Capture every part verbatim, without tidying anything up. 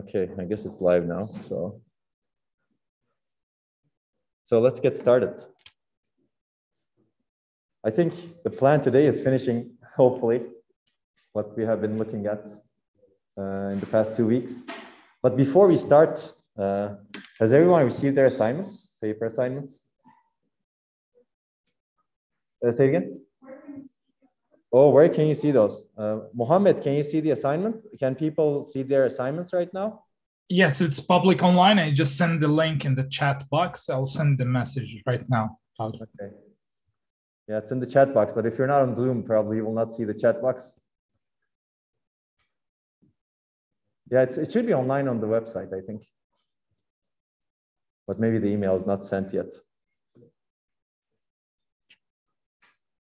Okay, I guess it's live now. So, so let's get started. I think the plan today is finishing, hopefully, what we have been looking at uh, in the past two weeks. But before we start, uh, has everyone received their assignments, paper assignments? Uh, say it again. Oh, where can you see those? Uh, Mohammed, can you see the assignment? Can people see their assignments right now? Yes, it's public online. I just send the link in the chat box. I'll send the message right now. Okay. Yeah, it's in the chat box, but if you're not on Zoom, probably you will not see the chat box. Yeah, it's, it should be online on the website, I think. But maybe the email is not sent yet.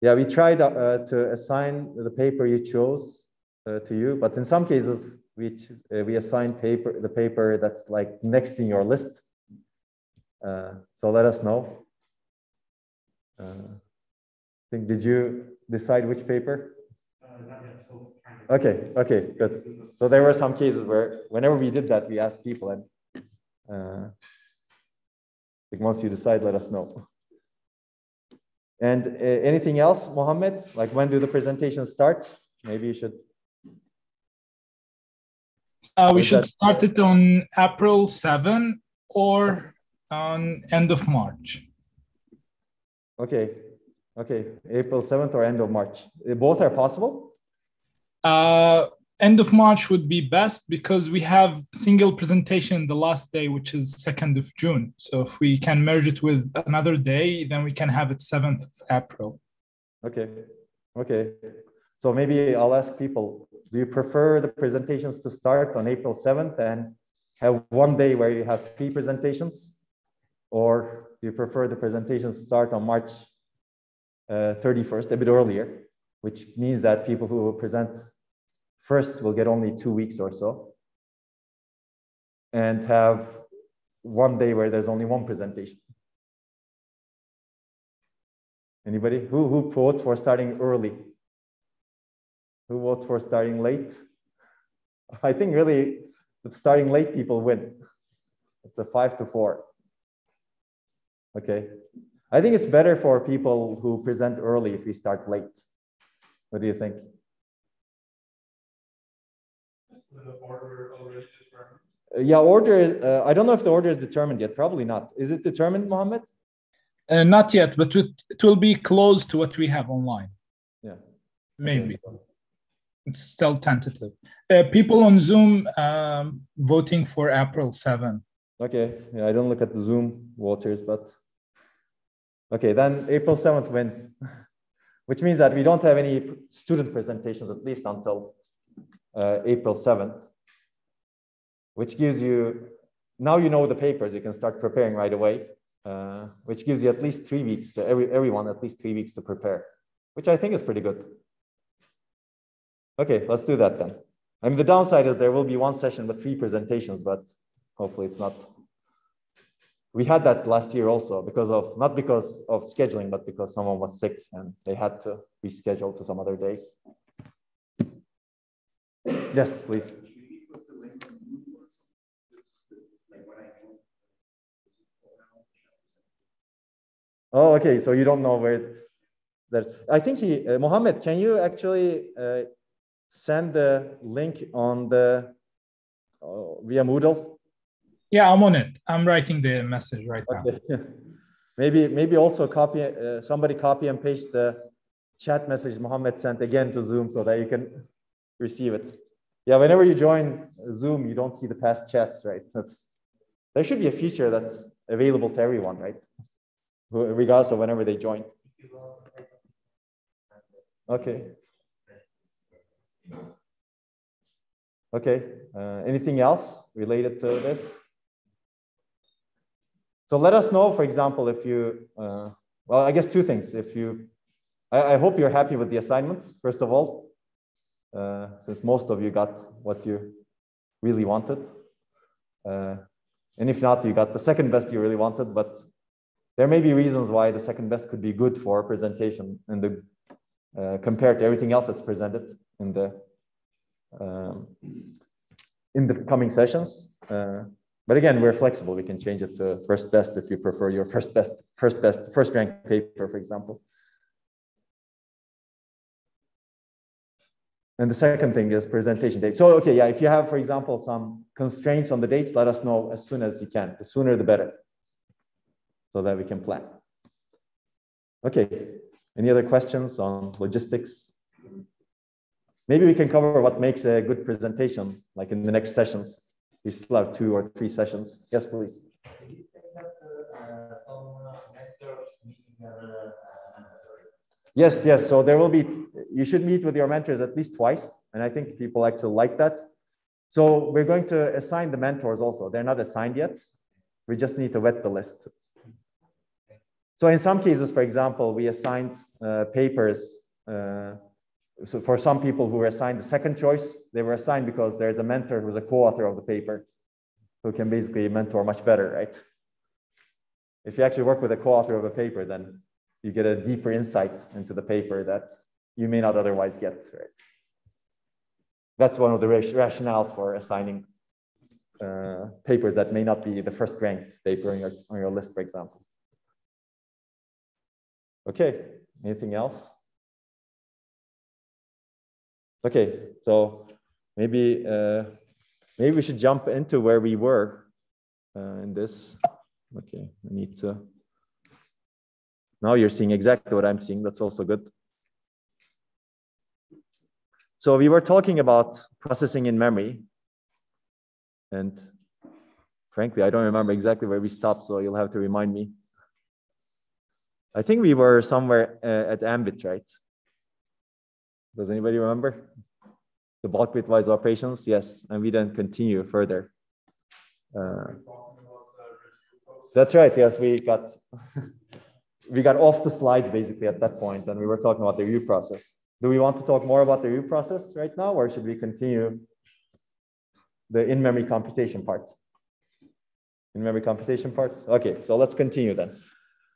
Yeah, we tried uh, to assign the paper you chose uh, to you, but in some cases, we, uh, we assign paper, the paper that's like next in your list. Uh, so let us know. Uh, I think, did you decide which paper? Okay, okay, good. So there were some cases where whenever we did that, we asked people, and uh, like once you decide, let us know. And uh, anything else, Mohammed? Like, when do the presentations start? Maybe you should. Uh, we should that... start it on April seventh or on end of March. Okay. Okay. April seventh or end of March. Both are possible? Uh, end of March would be best because we have single presentation the last day, which is second of June. So if we can merge it with another day, then we can have it seventh of April. Okay, okay. So maybe I'll ask people, do you prefer the presentations to start on April seventh and have one day where you have three presentations? Or do you prefer the presentations to start on March uh, thirty-first, a bit earlier, which means that people who will present first, we'll get only two weeks or so, and have one day where there's only one presentation. Anybody? Who, who votes for starting early? Who votes for starting late? I think really with starting late, people win. It's a five to four. Okay. I think it's better for people who present early if we start late. What do you think? The order already determined? Yeah, order is, uh, I don't know if the order is determined yet, probably not. Is it determined, Mohammed? Uh, not yet, but it, it will be close to what we have online. Yeah. Maybe. Okay. It's still tentative. Uh, people on Zoom um, voting for April seventh. Okay, yeah, I don't look at the Zoom voters, but okay, then April seventh wins, which means that we don't have any student presentations, at least until Uh, April seventh, which gives you, now you know the papers, you can start preparing right away, uh, which gives you at least three weeks, to every, everyone at least three weeks to prepare, which I think is pretty good. Okay, let's do that then. I mean, the downside is there will be one session with three presentations, but hopefully it's not. We had that last year also because of, not because of scheduling, but because someone was sick and they had to reschedule to some other day. Yes, please. Oh, okay. So you don't know where that. I think he, uh, Mohammed, can you actually uh, send the link on the uh, via Moodle? Yeah, I'm on it. I'm writing the message right okay. now. maybe, maybe also copy. Uh, somebody copy and paste the chat message Mohammed sent again to Zoom so that you can receive it. Yeah, whenever you join Zoom, you don't see the past chats, right? That's, there should be a feature that's available to everyone, right? Regardless of whenever they join. Okay. Okay, uh, anything else related to this? So let us know, for example, if you, uh, well, I guess two things. If you, I, I hope you're happy with the assignments, first of all. Uh, since most of you got what you really wanted. Uh, and if not, you got the second best you really wanted, but there may be reasons why the second best could be good for a presentation and the, uh, compared to everything else that's presented in the um, in the coming sessions. Uh, but again, we're flexible. We can change it to first best if you prefer your first best, first best, first ranked paper, for example. And the second thing is presentation date. So, okay, yeah, if you have, for example, some constraints on the dates, let us know as soon as you can. The sooner, the better, so that we can plan. Okay, any other questions on logistics? Maybe we can cover what makes a good presentation, like in the next sessions. We still have two or three sessions. Yes, please. Did you say that uh, some mentors meeting their mentors? Yes, yes, so there will be, you should meet with your mentors at least twice. And I think people actually like that. So we're going to assign the mentors also. They're not assigned yet. We just need to vet the list. So in some cases, for example, we assigned uh, papers. Uh, so for some people who were assigned the second choice, they were assigned because there's a mentor who's a co-author of the paper who can basically mentor much better, right? If you actually work with a co-author of a paper, then you get a deeper insight into the paper that you may not otherwise get, right? That's one of the rationales for assigning uh, papers that may not be the first ranked paper on your, on your list, for example. Okay, anything else? Okay, so maybe, uh, maybe we should jump into where we were uh, in this. Okay, I need to, now you're seeing exactly what I'm seeing. That's also good. So we were talking about processing in memory, and frankly, I don't remember exactly where we stopped, so you'll have to remind me. I think we were somewhere uh, at Ambit, right? Does anybody remember? The bulk bitwise operations, yes, and we then continue further. Uh, that's right, yes, we got, we got off the slides basically at that point, and we were talking about the review process. Do we want to talk more about the review process right now, or should we continue the in-memory computation part? In-memory computation part? Okay, so let's continue then.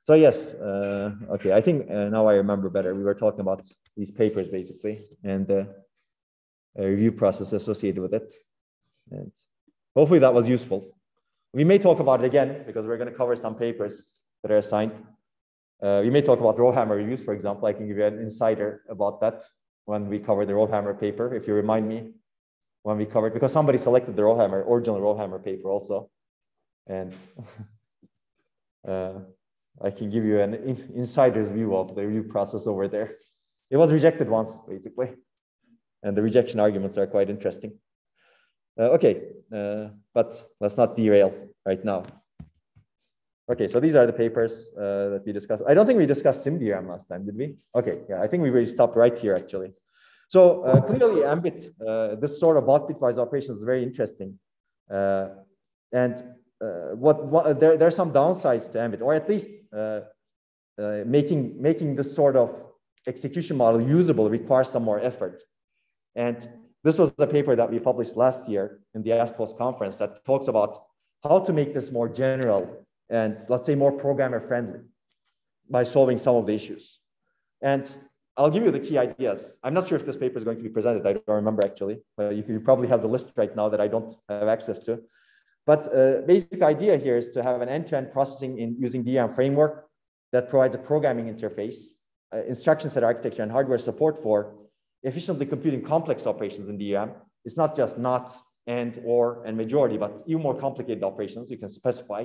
So yes, uh, okay, I think uh, now I remember better. We were talking about these papers basically and the uh, review process associated with it. And hopefully that was useful. We may talk about it again because we're gonna cover some papers that are assigned. Uh, we may talk about RowHammer reviews, for example. I can give you an insider about that when we cover the RowHammer paper, if you remind me when we covered, because somebody selected the RowHammer, original RowHammer paper also. And uh, I can give you an in insider's view of the review process over there. It was rejected once, basically. And the rejection arguments are quite interesting. Uh, okay, uh, but let's not derail right now. Okay, so these are the papers uh, that we discussed. I don't think we discussed SIMDRAM last time, did we? Okay, yeah, I think we really stopped right here, actually. So uh, clearly, Ambit, uh, this sort of bulk bitwise operations is very interesting. Uh, and uh, what, what there, there are some downsides to Ambit, or at least uh, uh, making, making this sort of execution model usable requires some more effort. And this was the paper that we published last year in the ASPOS conference that talks about how to make this more general and let's say more programmer friendly by solving some of the issues. And I'll give you the key ideas. I'm not sure if this paper is going to be presented. I don't remember actually, but you, can, you probably have the list right now that I don't have access to. But uh, basic idea here is to have an end-to-end processing in using D RAM framework that provides a programming interface, uh, instruction set architecture and hardware support for efficiently computing complex operations in D RAM. It's not just not, and, or, and majority, but even more complicated operations you can specify,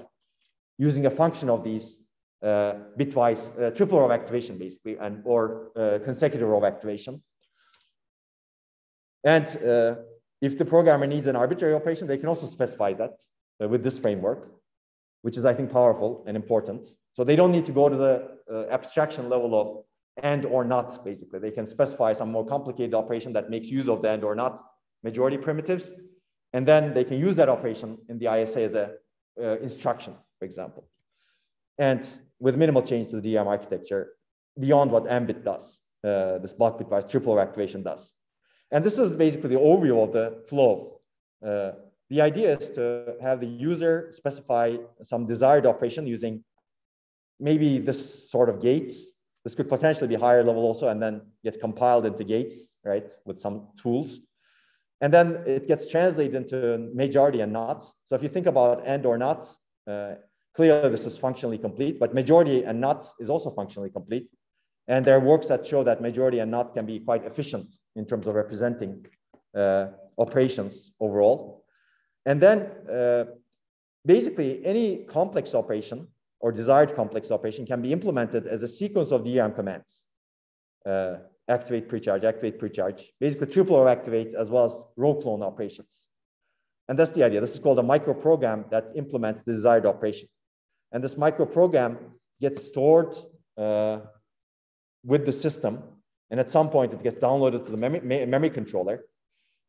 using a function of these uh, bitwise uh, triple row activation basically, and or uh, consecutive row activation. And uh, if the programmer needs an arbitrary operation, they can also specify that uh, with this framework, which is I think powerful and important. So they don't need to go to the uh, abstraction level of and or not basically. They can specify some more complicated operation that makes use of the and or not majority primitives. And then they can use that operation in the I S A as a uh, instruction, for example, and with minimal change to the D RAM architecture beyond what Ambit does, uh, this bulk bitwise triple row activation does. And this is basically the overview of the flow. Uh, the idea is to have the user specify some desired operation using maybe this sort of gates. This could potentially be higher level also, and then get compiled into gates, right, with some tools. And then it gets translated into majority and not. So if you think about and or not, uh, clearly this is functionally complete, but majority and not is also functionally complete. And there are works that show that majority and not can be quite efficient in terms of representing uh, operations overall. And then uh, basically any complex operation or desired complex operation can be implemented as a sequence of D RAM commands. Uh, activate, precharge, activate, precharge, basically triple or activate as well as row clone operations. And that's the idea. This is called a microprogram that implements the desired operation. And this microprogram gets stored uh, with the system. And at some point it gets downloaded to the memory, memory controller.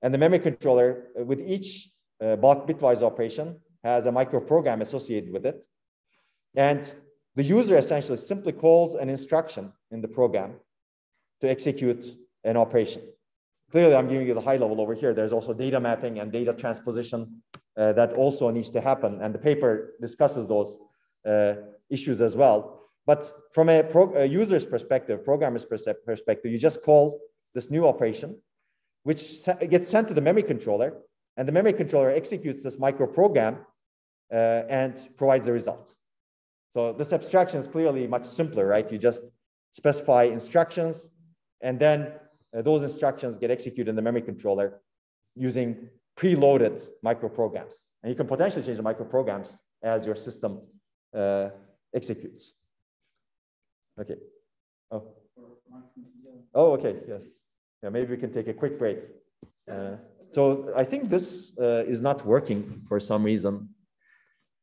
And the memory controller with each uh, bulk bitwise operation has a microprogram associated with it. And the user essentially simply calls an instruction in the program to execute an operation. Clearly, I'm giving you the high level over here. There's also data mapping and data transposition uh, that also needs to happen. And the paper discusses those uh, issues as well. But from a, pro a user's perspective, programmer's perspective, you just call this new operation, which gets sent to the memory controller. And the memory controller executes this microprogram uh, and provides the result. So this abstraction is clearly much simpler, right? You just specify instructions, and then uh, those instructions get executed in the memory controller using preloaded microprograms. And you can potentially change the microprograms as your system uh, executes. Okay. Oh. Oh, okay. Yes. Yeah, maybe we can take a quick break. Uh, so I think this uh, is not working for some reason.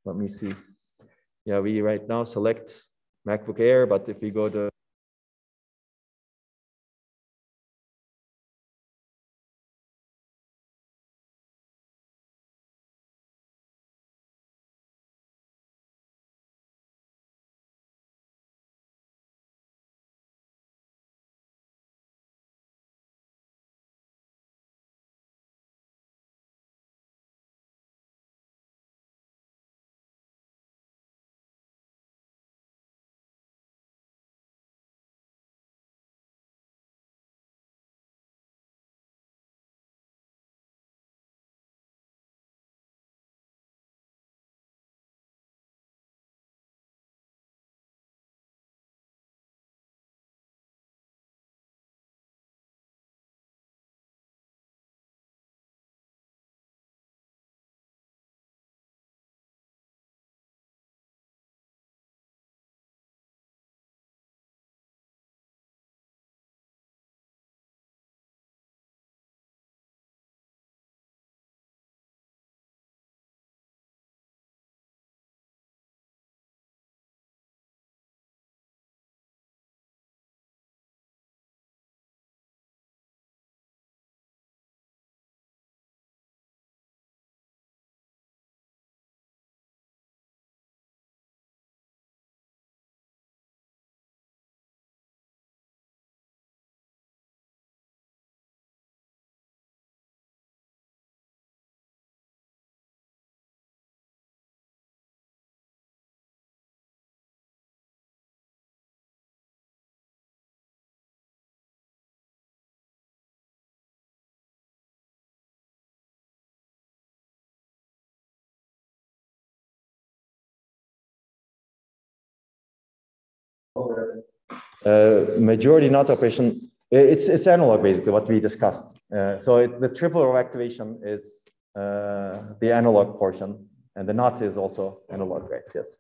Let me see. Yeah, we right now select MacBook Air, but if we go to Uh, majority not operation, it's it's analog basically what we discussed. Uh, so it, the triple row activation is uh, the analog portion, and the not is also analog, right? Yes.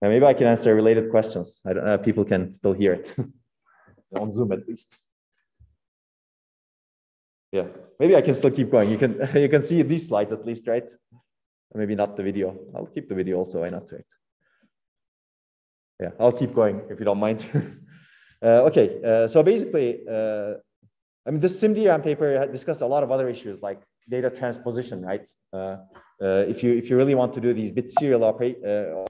And maybe I can answer related questions. I don't know if people can still hear it on Zoom at least. Yeah, maybe I can still keep going. You can you can see these slides at least, right? Maybe not the video. I'll keep the video also. Why not, right? Yeah, I'll keep going if you don't mind. uh, okay, uh, so basically, uh, I mean, this SIMDRAM paper discussed a lot of other issues like data transposition, right? Uh, uh, if you if you really want to do these bit serial operate. Uh,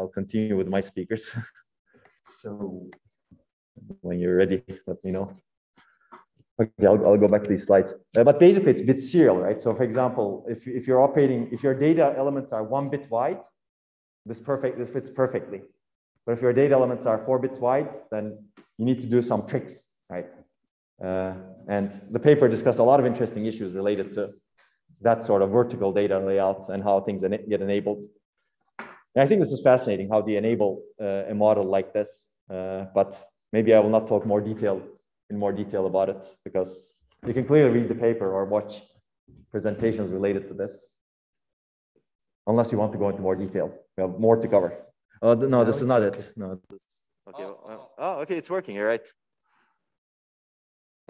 I'll continue with my speakers. So when you're ready, let me know. Okay, I'll, I'll go back to these slides. Uh, but basically, it's bit serial, right? So for example, if, if you're operating, if your data elements are one bit wide, this perfect, this fits perfectly. But if your data elements are four bits wide, then you need to do some tricks, right? Uh, and the paper discussed a lot of interesting issues related to that sort of vertical data layout and how things get enabled. And I think this is fascinating, how do you enable uh, a model like this? Uh, but maybe I will not talk more detail in more detail about it, because you can clearly read the paper or watch presentations related to this. Unless you want to go into more detail, we have more to cover. Oh, no, this is not it. No, this, okay. Oh, oh, okay, it's working, all right.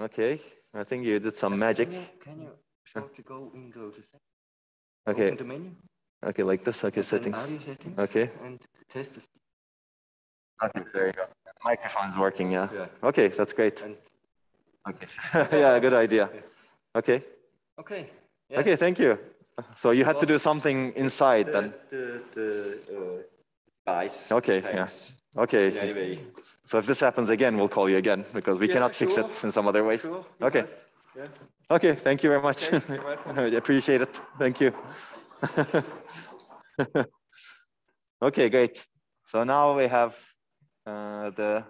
Okay, I think you did some magic. Can you show to go into the settings? Okay. Open the menu. Okay, like this. Okay, settings. Audio settings. Okay. And test the speed. Okay, there you go. Microphone's working, yeah. yeah. Okay, that's great. And okay. yeah, good idea. Okay. Okay. Yeah. Okay, thank you. So you had to do something inside the, then. The, the uh, ice. Okay. Yes. Yeah. Okay, anyway. So if this happens again, we'll call you again, because we yeah, cannot sure. fix it in some other way. Sure. Okay. Yeah. Okay, thank you very much. Okay, you're welcome. I appreciate it. Thank you. Okay, great. So now we have uh, the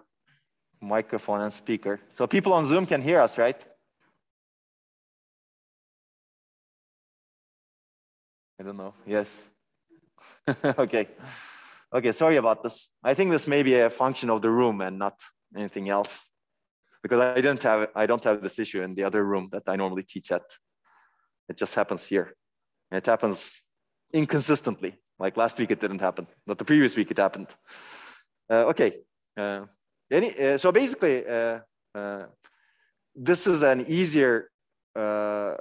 microphone and speaker. So people on Zoom can hear us, right? I don't know. Yes. Okay. Okay, sorry about this. I think this may be a function of the room and not anything else, because I didn't have I don't have this issue in the other room that I normally teach at. It just happens here. And it happens inconsistently. Like last week, it didn't happen, but the previous week it happened. Uh, okay. Uh, any uh, so basically, uh, uh, this is an easier uh,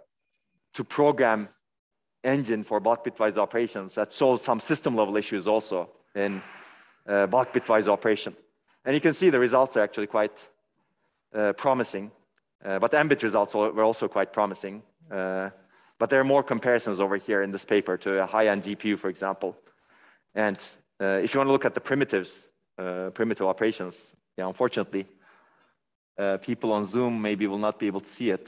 to program engine for block bitwise operations that solves some system level issues also in uh, block bitwise operation. And you can see the results are actually quite uh, promising, uh, but Ambit results were also quite promising. Uh, but there are more comparisons over here in this paper to a high-end G P U, for example. And uh, if you want to look at the primitives, uh, primitive operations, yeah, unfortunately, uh, people on Zoom maybe will not be able to see it.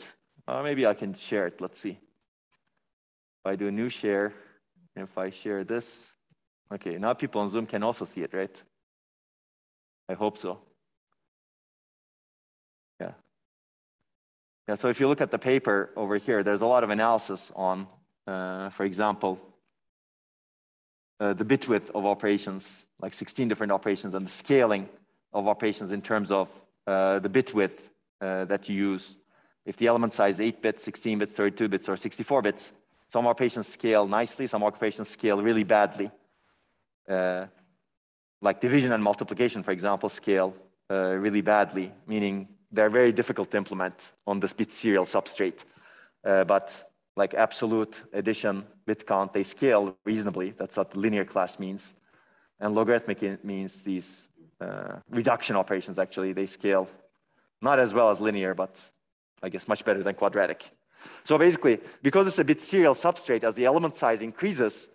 Uh, maybe I can share it, let's see. If I do a new share, if I share this, okay, now people on Zoom can also see it, right? I hope so. Yeah. Yeah, so if you look at the paper over here, there's a lot of analysis on, uh, for example, uh, the bit width of operations, like sixteen different operations, and the scaling of operations in terms of uh, the bit width uh, that you use. If the element size is eight bits, sixteen bits, thirty-two bits, or sixty-four bits, some operations scale nicely, some operations scale really badly. Uh, like division and multiplication, for example, scale uh, really badly, meaning they're very difficult to implement on this bit serial substrate. Uh, but like absolute addition, bit count, they scale reasonably. That's what the linear class means. And logarithmic means these uh, reduction operations, actually, they scale not as well as linear, but I guess much better than quadratic. So basically, because it's a bit serial substrate, as the element size increases,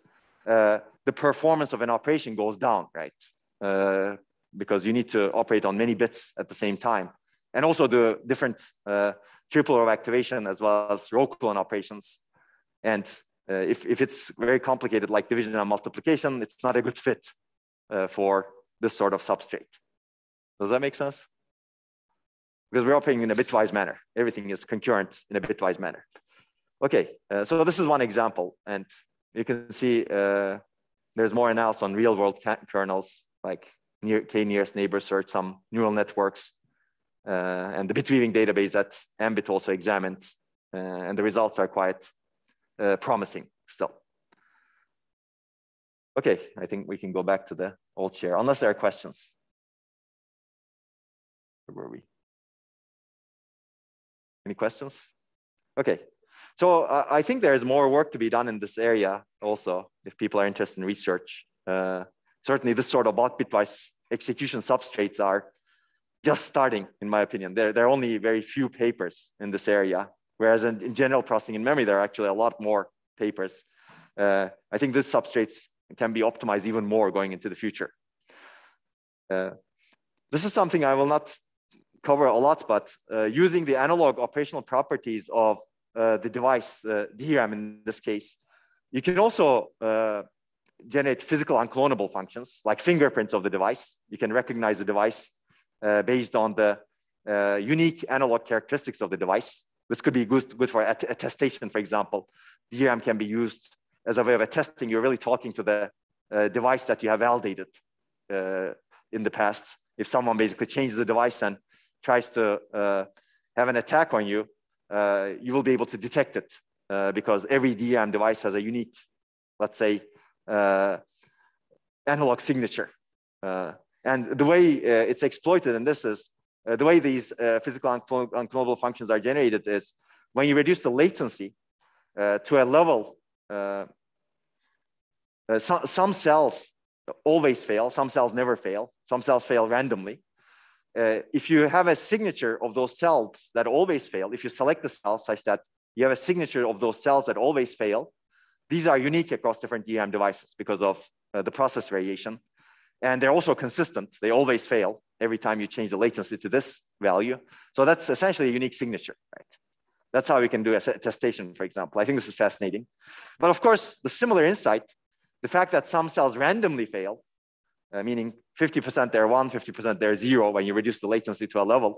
uh, the performance of an operation goes down, right? Uh, because you need to operate on many bits at the same time. And also the different uh, triple row activation as well as row clone operations. And uh, if, if it's very complicated, like division and multiplication, it's not a good fit uh, for this sort of substrate. Does that make sense? Because we're operating in a bitwise manner. Everything is concurrent in a bitwise manner. Okay, uh, so this is one example. And you can see uh, there's more analysis on real world kernels, like near, k-nearest neighbor search, some neural networks, uh, and the bit weaving database that Ambit also examined. Uh, and the results are quite uh, promising still. Okay, I think we can go back to the old share, unless there are questions. Where were we? Any questions? Okay. So uh, I think there is more work to be done in this area also, if people are interested in research. Uh, certainly this sort of block bitwise execution substrates are just starting, in my opinion. There, there are only very few papers in this area, whereas in, in general processing in memory, there are actually a lot more papers. Uh, I think these substrates can be optimized even more going into the future. Uh, this is something I will not cover a lot, but uh, using the analog operational properties of uh, the device, uh, D RAM in this case, you can also uh, generate physical unclonable functions like fingerprints of the device. You can recognize the device uh, based on the uh, unique analog characteristics of the device. This could be good, good for att attestation, for example. D RAM can be used as a way of attesting. You're really talking to the uh, device that you have validated uh, in the past. If someone basically changes the device and tries to uh, have an attack on you, uh, you will be able to detect it uh, because every D RAM device has a unique, let's say, uh, analog signature. Uh, and the way uh, it's exploited in this is, Uh, the way these uh, physical unclonable, unclonable functions are generated is when you reduce the latency uh, to a level, uh, uh, so, some cells always fail, some cells never fail, some cells fail randomly. Uh, if you have a signature of those cells that always fail, if you select the cells such that you have a signature of those cells that always fail, these are unique across different D RAM devices because of uh, the process variation. And they're also consistent, they always fail every time you change the latency to this value. So that's essentially a unique signature, right? That's how we can do attestation, for example. I think this is fascinating. But of course, the similar insight, the fact that some cells randomly fail, uh, meaning fifty percent they're one, fifty percent they're zero when you reduce the latency to a level,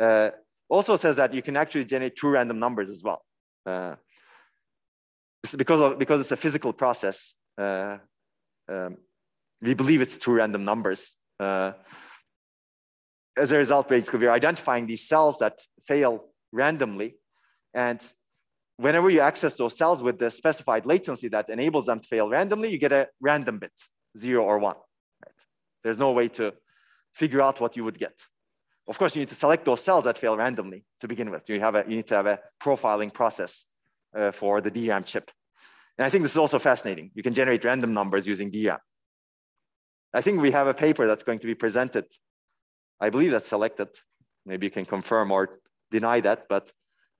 uh, also says that you can actually generate true random numbers as well. Uh, because, of, because it's a physical process, uh, um, we believe it's true random numbers. Uh, as a result, basically, we're identifying these cells that fail randomly. And whenever you access those cells with the specified latency that enables them to fail randomly, you get a random bit, zero or one. Right? There's no way to figure out what you would get. Of course, you need to select those cells that fail randomly to begin with. You, have a, you need to have a profiling process uh, for the D RAM chip. And I think this is also fascinating. You can generate random numbers using D RAM. I think we have a paper that's going to be presented. I believe that's selected. Maybe you can confirm or deny that, but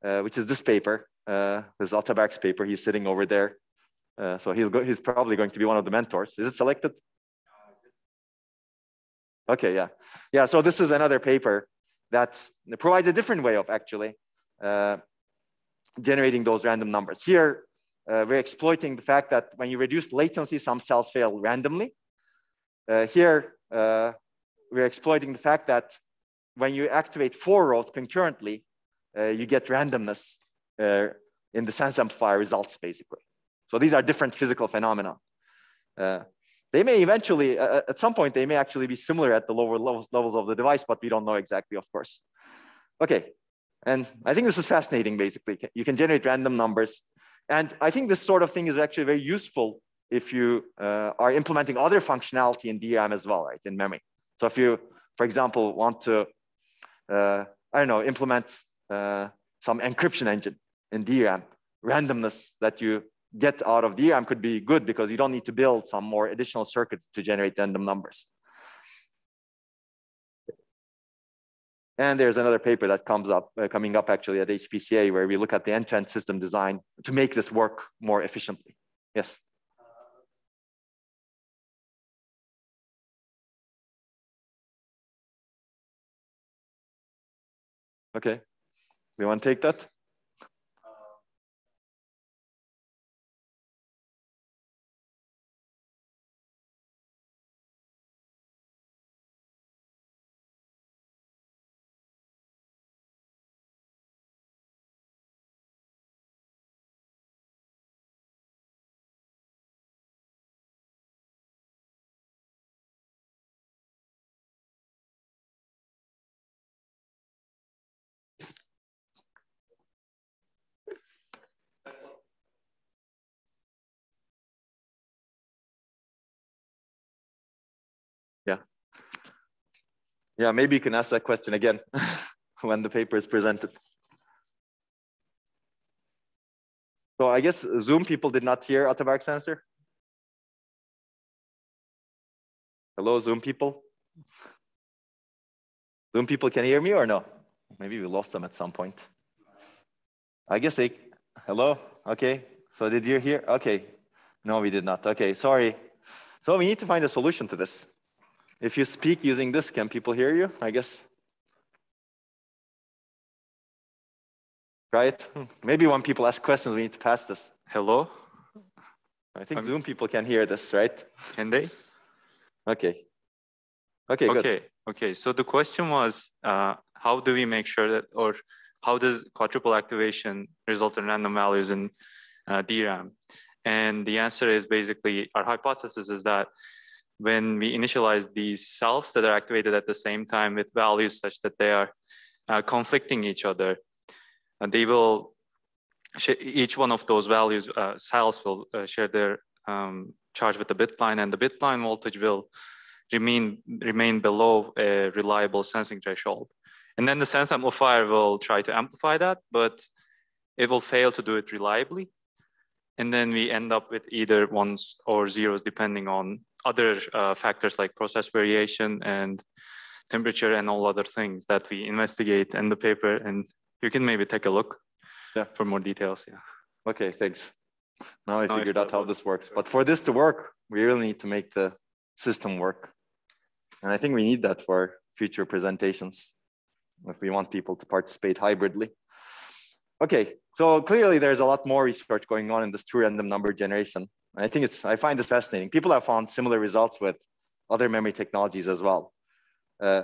uh, which is this paper, uh, this is Atabak's paper. He's sitting over there. Uh, so he'll go, he's probably going to be one of the mentors. Is it selected? Okay, yeah. Yeah, so this is another paper that provides a different way of actually uh, generating those random numbers. Here, uh, we're exploiting the fact that when you reduce latency, some cells fail randomly. Uh, here, uh, we're exploiting the fact that when you activate four rows concurrently, uh, you get randomness uh, in the sense amplifier results, basically. So these are different physical phenomena. Uh, they may eventually, uh, at some point, they may actually be similar at the lower levels, levels of the device, but we don't know exactly, of course. Okay, and I think this is fascinating, basically. You can generate random numbers. And I think this sort of thing is actually very useful if you uh, are implementing other functionality in D RAM as well, right, in memory. So if you, for example, want to, uh, I don't know, implement uh, some encryption engine in D RAM, randomness that you get out of D RAM could be good because you don't need to build some more additional circuits to generate random numbers. And there's another paper that comes up, uh, coming up actually at H P C A, where we look at the end-to-end system design to make this work more efficiently. Yes. Okay, you want to take that? Yeah. Yeah, maybe you can ask that question again when the paper is presented. So I guess Zoom people did not hear Atabak's answer. Hello, Zoom people. Zoom people can hear me or no? Maybe we lost them at some point. I guess they, hello, okay. So did you hear? Okay, no, we did not. Okay, sorry. So we need to find a solution to this. If you speak using this, can people hear you? I guess. Right? Maybe when people ask questions, we need to pass this. Hello? I think I'm... Zoom people can hear this, right? Can they? Okay. Okay, okay. Good. Okay, so the question was, uh, how do we make sure that, or how does quadruple activation result in random values in uh, D RAM? And the answer is basically, our hypothesis is that when we initialize these cells that are activated at the same time with values such that they are uh, conflicting each other, uh, they will, each one of those values, uh, cells will uh, share their um, charge with the bit line, and the bit line voltage will remain remain below a reliable sensing threshold. And then the sense amplifier will try to amplify that, but it will fail to do it reliably. And then we end up with either ones or zeros, depending on other uh, factors like process variation and temperature and all other things that we investigate in the paper. And you can maybe take a look yeah. for more details. Yeah. Okay, thanks. Now I now figured I out how this works. But for this to work, we really need to make the system work. And I think we need that for future presentations if we want people to participate hybridly. Okay, so clearly there's a lot more research going on in this true random number generation. I think it's, I find this fascinating. People have found similar results with other memory technologies as well. Uh,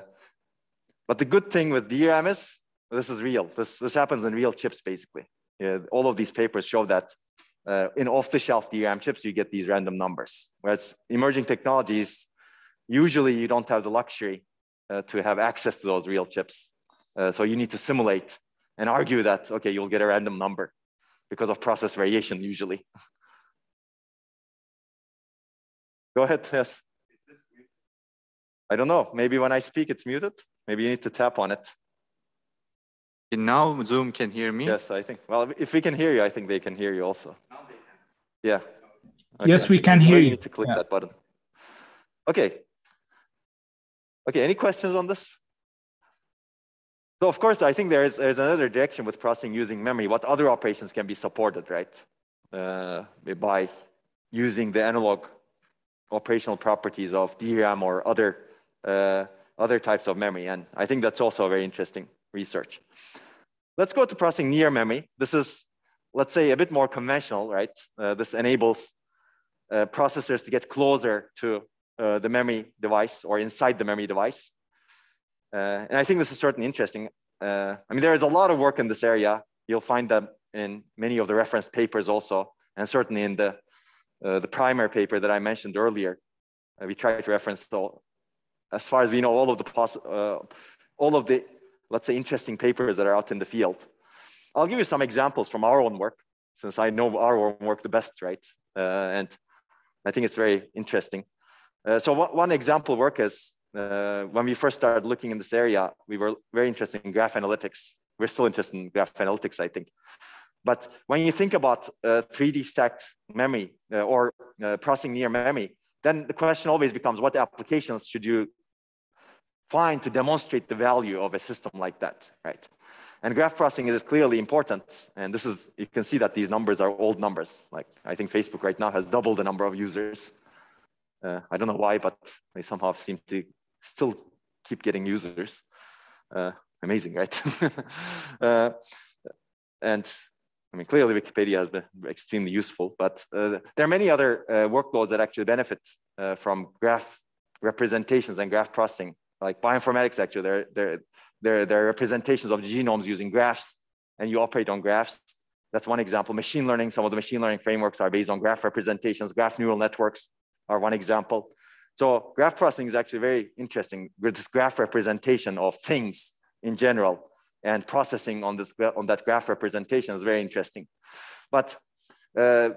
but the good thing with D RAM is this is real. This, this happens in real chips, basically. Yeah, all of these papers show that Uh, in off-the-shelf D RAM chips, you get these random numbers. Whereas emerging technologies, usually you don't have the luxury uh, to have access to those real chips. Uh, so you need to simulate and argue that, okay, you'll get a random number because of process variation usually. Go ahead, yes. Is this muted? I don't know, maybe when I speak it's muted. Maybe you need to tap on it. And now Zoom can hear me? Yes, I think. Well, if we can hear you, I think they can hear you also. Now they can. Yeah. Okay. Yes, we can hear you. You need to click yeah. that button. Okay. Okay, any questions on this? So of course, I think there is there's another direction with processing using memory. What other operations can be supported, right? Uh, by using the analog operational properties of D RAM or other, uh, other types of memory. And I think that's also very interesting research. Let's go to processing near memory. This is, let's say, a bit more conventional, right? Uh, this enables uh, processors to get closer to uh, the memory device or inside the memory device. Uh, and I think this is certainly interesting. Uh, I mean, there is a lot of work in this area. You'll find them in many of the reference papers also, and certainly in the, uh, the primer paper that I mentioned earlier. Uh, we tried to reference, so as far as we know, all of the, poss uh, all of the let's say, interesting papers that are out in the field. I'll give you some examples from our own work, since I know our own work the best, right? Uh, and I think it's very interesting. Uh, so what, one example work is, uh, when we first started looking in this area, we were very interested in graph analytics. We're still interested in graph analytics, I think. But when you think about uh, three D stacked memory uh, or uh, processing near memory, then the question always becomes, what applications should you find to demonstrate the value of a system like that, right? And graph processing is clearly important. And this is, you can see that these numbers are old numbers. Like I think Facebook right now has double the number of users. Uh, I don't know why, but they somehow seem to still keep getting users. Uh, amazing, right? uh, and I mean, clearly Wikipedia has been extremely useful, but uh, there are many other uh, workloads that actually benefit uh, from graph representations and graph processing. Like bioinformatics, actually, there, there, there, there are representations of genomes using graphs, and you operate on graphs. That's one example. Machine learning, some of the machine learning frameworks are based on graph representations. Graph neural networks are one example. So graph processing is actually very interesting with this graph representation of things in general, and processing on, this, on that graph representation is very interesting. But uh,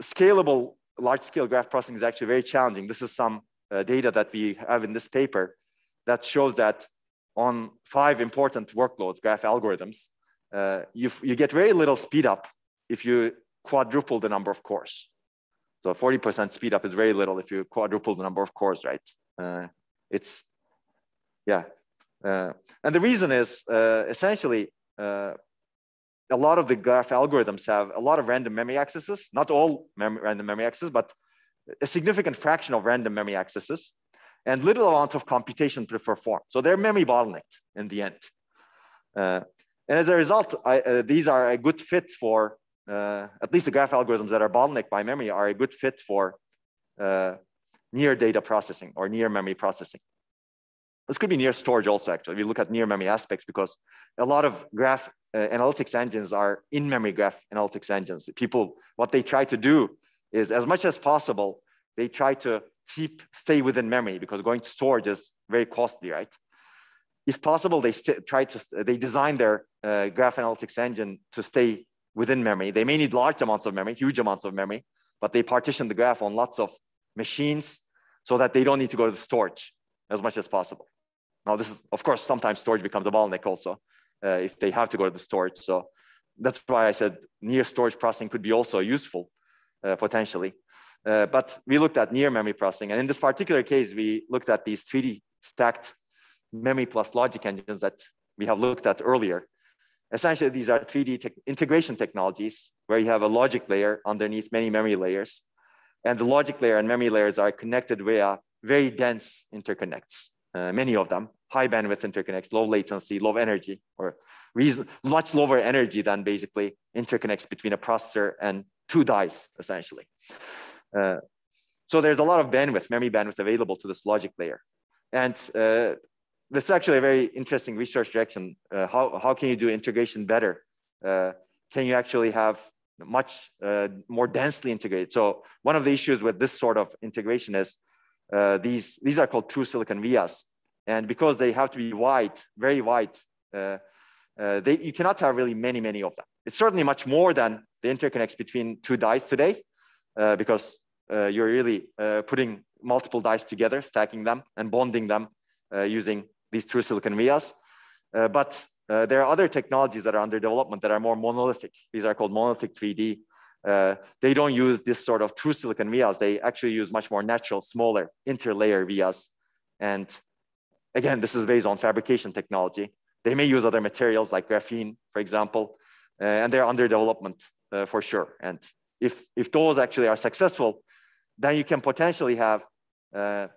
scalable, large-scale graph processing is actually very challenging. This is some uh, data that we have in this paper that shows that on five important workloads, graph algorithms, uh, you, you get very little speed up if you quadruple the number of cores. So forty percent speed up is very little if you quadruple the number of cores, right? Uh, it's, yeah. Uh, and the reason is uh, essentially, uh, a lot of the graph algorithms have a lot of random memory accesses, not all mem random memory accesses, but a significant fraction of random memory accesses. and little amount of computation to perform. So they're memory bottlenecked in the end. Uh, and as a result, I, uh, these are a good fit for, uh, at least the graph algorithms that are bottlenecked by memory are a good fit for uh, near data processing or near memory processing. This could be near storage also, actually, if you look at near memory aspects, because a lot of graph uh, analytics engines are in-memory graph analytics engines. People, what they try to do is, as much as possible, they try to keep, stay within memory, because going to storage is very costly, right? If possible, they try to, they design their uh, graph analytics engine to stay within memory. They may need large amounts of memory, huge amounts of memory, but they partition the graph on lots of machines so that they don't need to go to the storage as much as possible. Now, this is, of course, sometimes storage becomes a bottleneck also uh, if they have to go to the storage. So that's why I said near storage processing could be also useful uh, potentially. Uh, but we looked at near memory processing. And in this particular case, we looked at these three D stacked memory plus logic engines that we have looked at earlier. Essentially, these are three D te- integration technologies where you have a logic layer underneath many memory layers. And the logic layer and memory layers are connected via very dense interconnects, uh, many of them, high bandwidth interconnects, low latency, low energy, or reason, much lower energy than basically interconnects between a processor and two dies, essentially. Uh, so there's a lot of bandwidth, memory bandwidth available to this logic layer. And uh, this is actually a very interesting research direction. Uh, how, how can you do integration better? Uh, can you actually have much uh, more densely integrated? So one of the issues with this sort of integration is uh, these, these are called true silicon vias. And because they have to be wide, very wide, uh, uh, they, you cannot have really many, many of them. It's certainly much more than the interconnects between two dies today. Uh, because uh, you're really uh, putting multiple dies together, stacking them and bonding them uh, using these true silicon vias. Uh, but uh, there are other technologies that are under development that are more monolithic. These are called monolithic three D. Uh, they don't use this sort of true silicon vias. They actually use much more natural, smaller interlayer vias. And again, this is based on fabrication technology. They may use other materials like graphene, for example, uh, and they're under development uh, for sure. And If, if those actually are successful, then you can potentially have uh,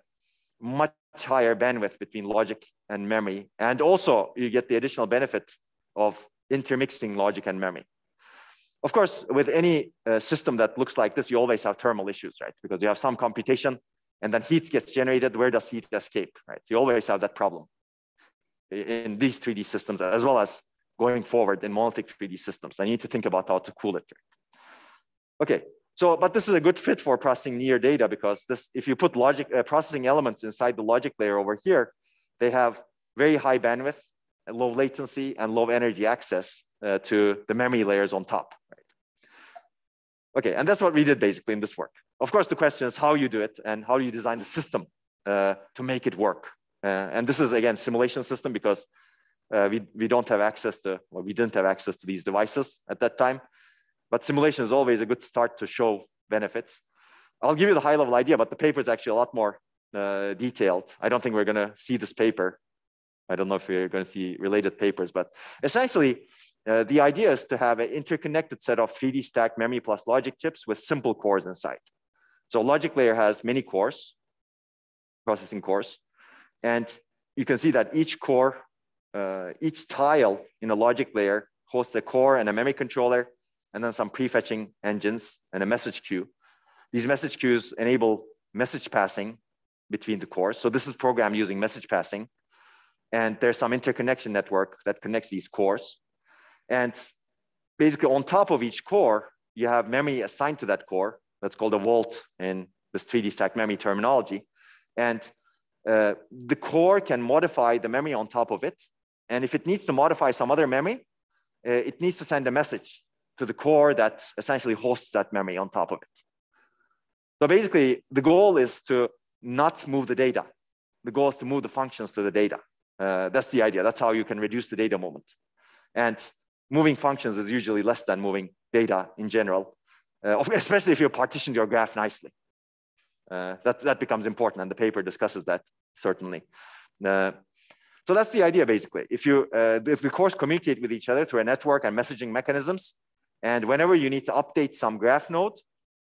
much higher bandwidth between logic and memory. And also you get the additional benefit of intermixing logic and memory. Of course, with any uh, system that looks like this, you always have thermal issues, right? Because you have some computation and then heat gets generated. Where does heat escape, right? You always have that problem in these three D systems, as well as going forward in monolithic three D systems. I need to think about how to cool it. Okay, so, but this is a good fit for processing near data, because this, if you put logic uh, processing elements inside the logic layer over here, they have very high bandwidth, low latency, and low energy access uh, to the memory layers on top, right? Okay, and that's what we did basically in this work. Of course, the question is how you do it and how you design the system uh, to make it work. Uh, and this is, again, simulation system, because uh, we, we don't have access to, well, we didn't have access to these devices at that time. But simulation is always a good start to show benefits. I'll give you the high level idea, but the paper is actually a lot more uh, detailed. I don't think we're gonna see this paper. I don't know if we're gonna see related papers, but essentially uh, the idea is to have an interconnected set of three D stacked memory plus logic chips with simple cores inside. So logic layer has many cores, processing cores. And you can see that each core, uh, each tile in a logic layer hosts a core and a memory controller, and then some prefetching engines and a message queue. These message queues enable message passing between the cores. So this is programmed using message passing. And there's some interconnection network that connects these cores. And basically on top of each core, you have memory assigned to that core. That's called a vault in this three D stack memory terminology. And uh, the core can modify the memory on top of it. And if it needs to modify some other memory, uh, it needs to send a message to the core that essentially hosts that memory on top of it. So basically the goal is to not move the data. The goal is to move the functions to the data. Uh, that's the idea. That's how you can reduce the data movement. And moving functions is usually less than moving data in general, uh, especially if you partition your graph nicely. Uh, that, that becomes important, and the paper discusses that certainly. Uh, so that's the idea basically. If, you, uh, if the cores communicate with each other through a network and messaging mechanisms, and whenever you need to update some graph node,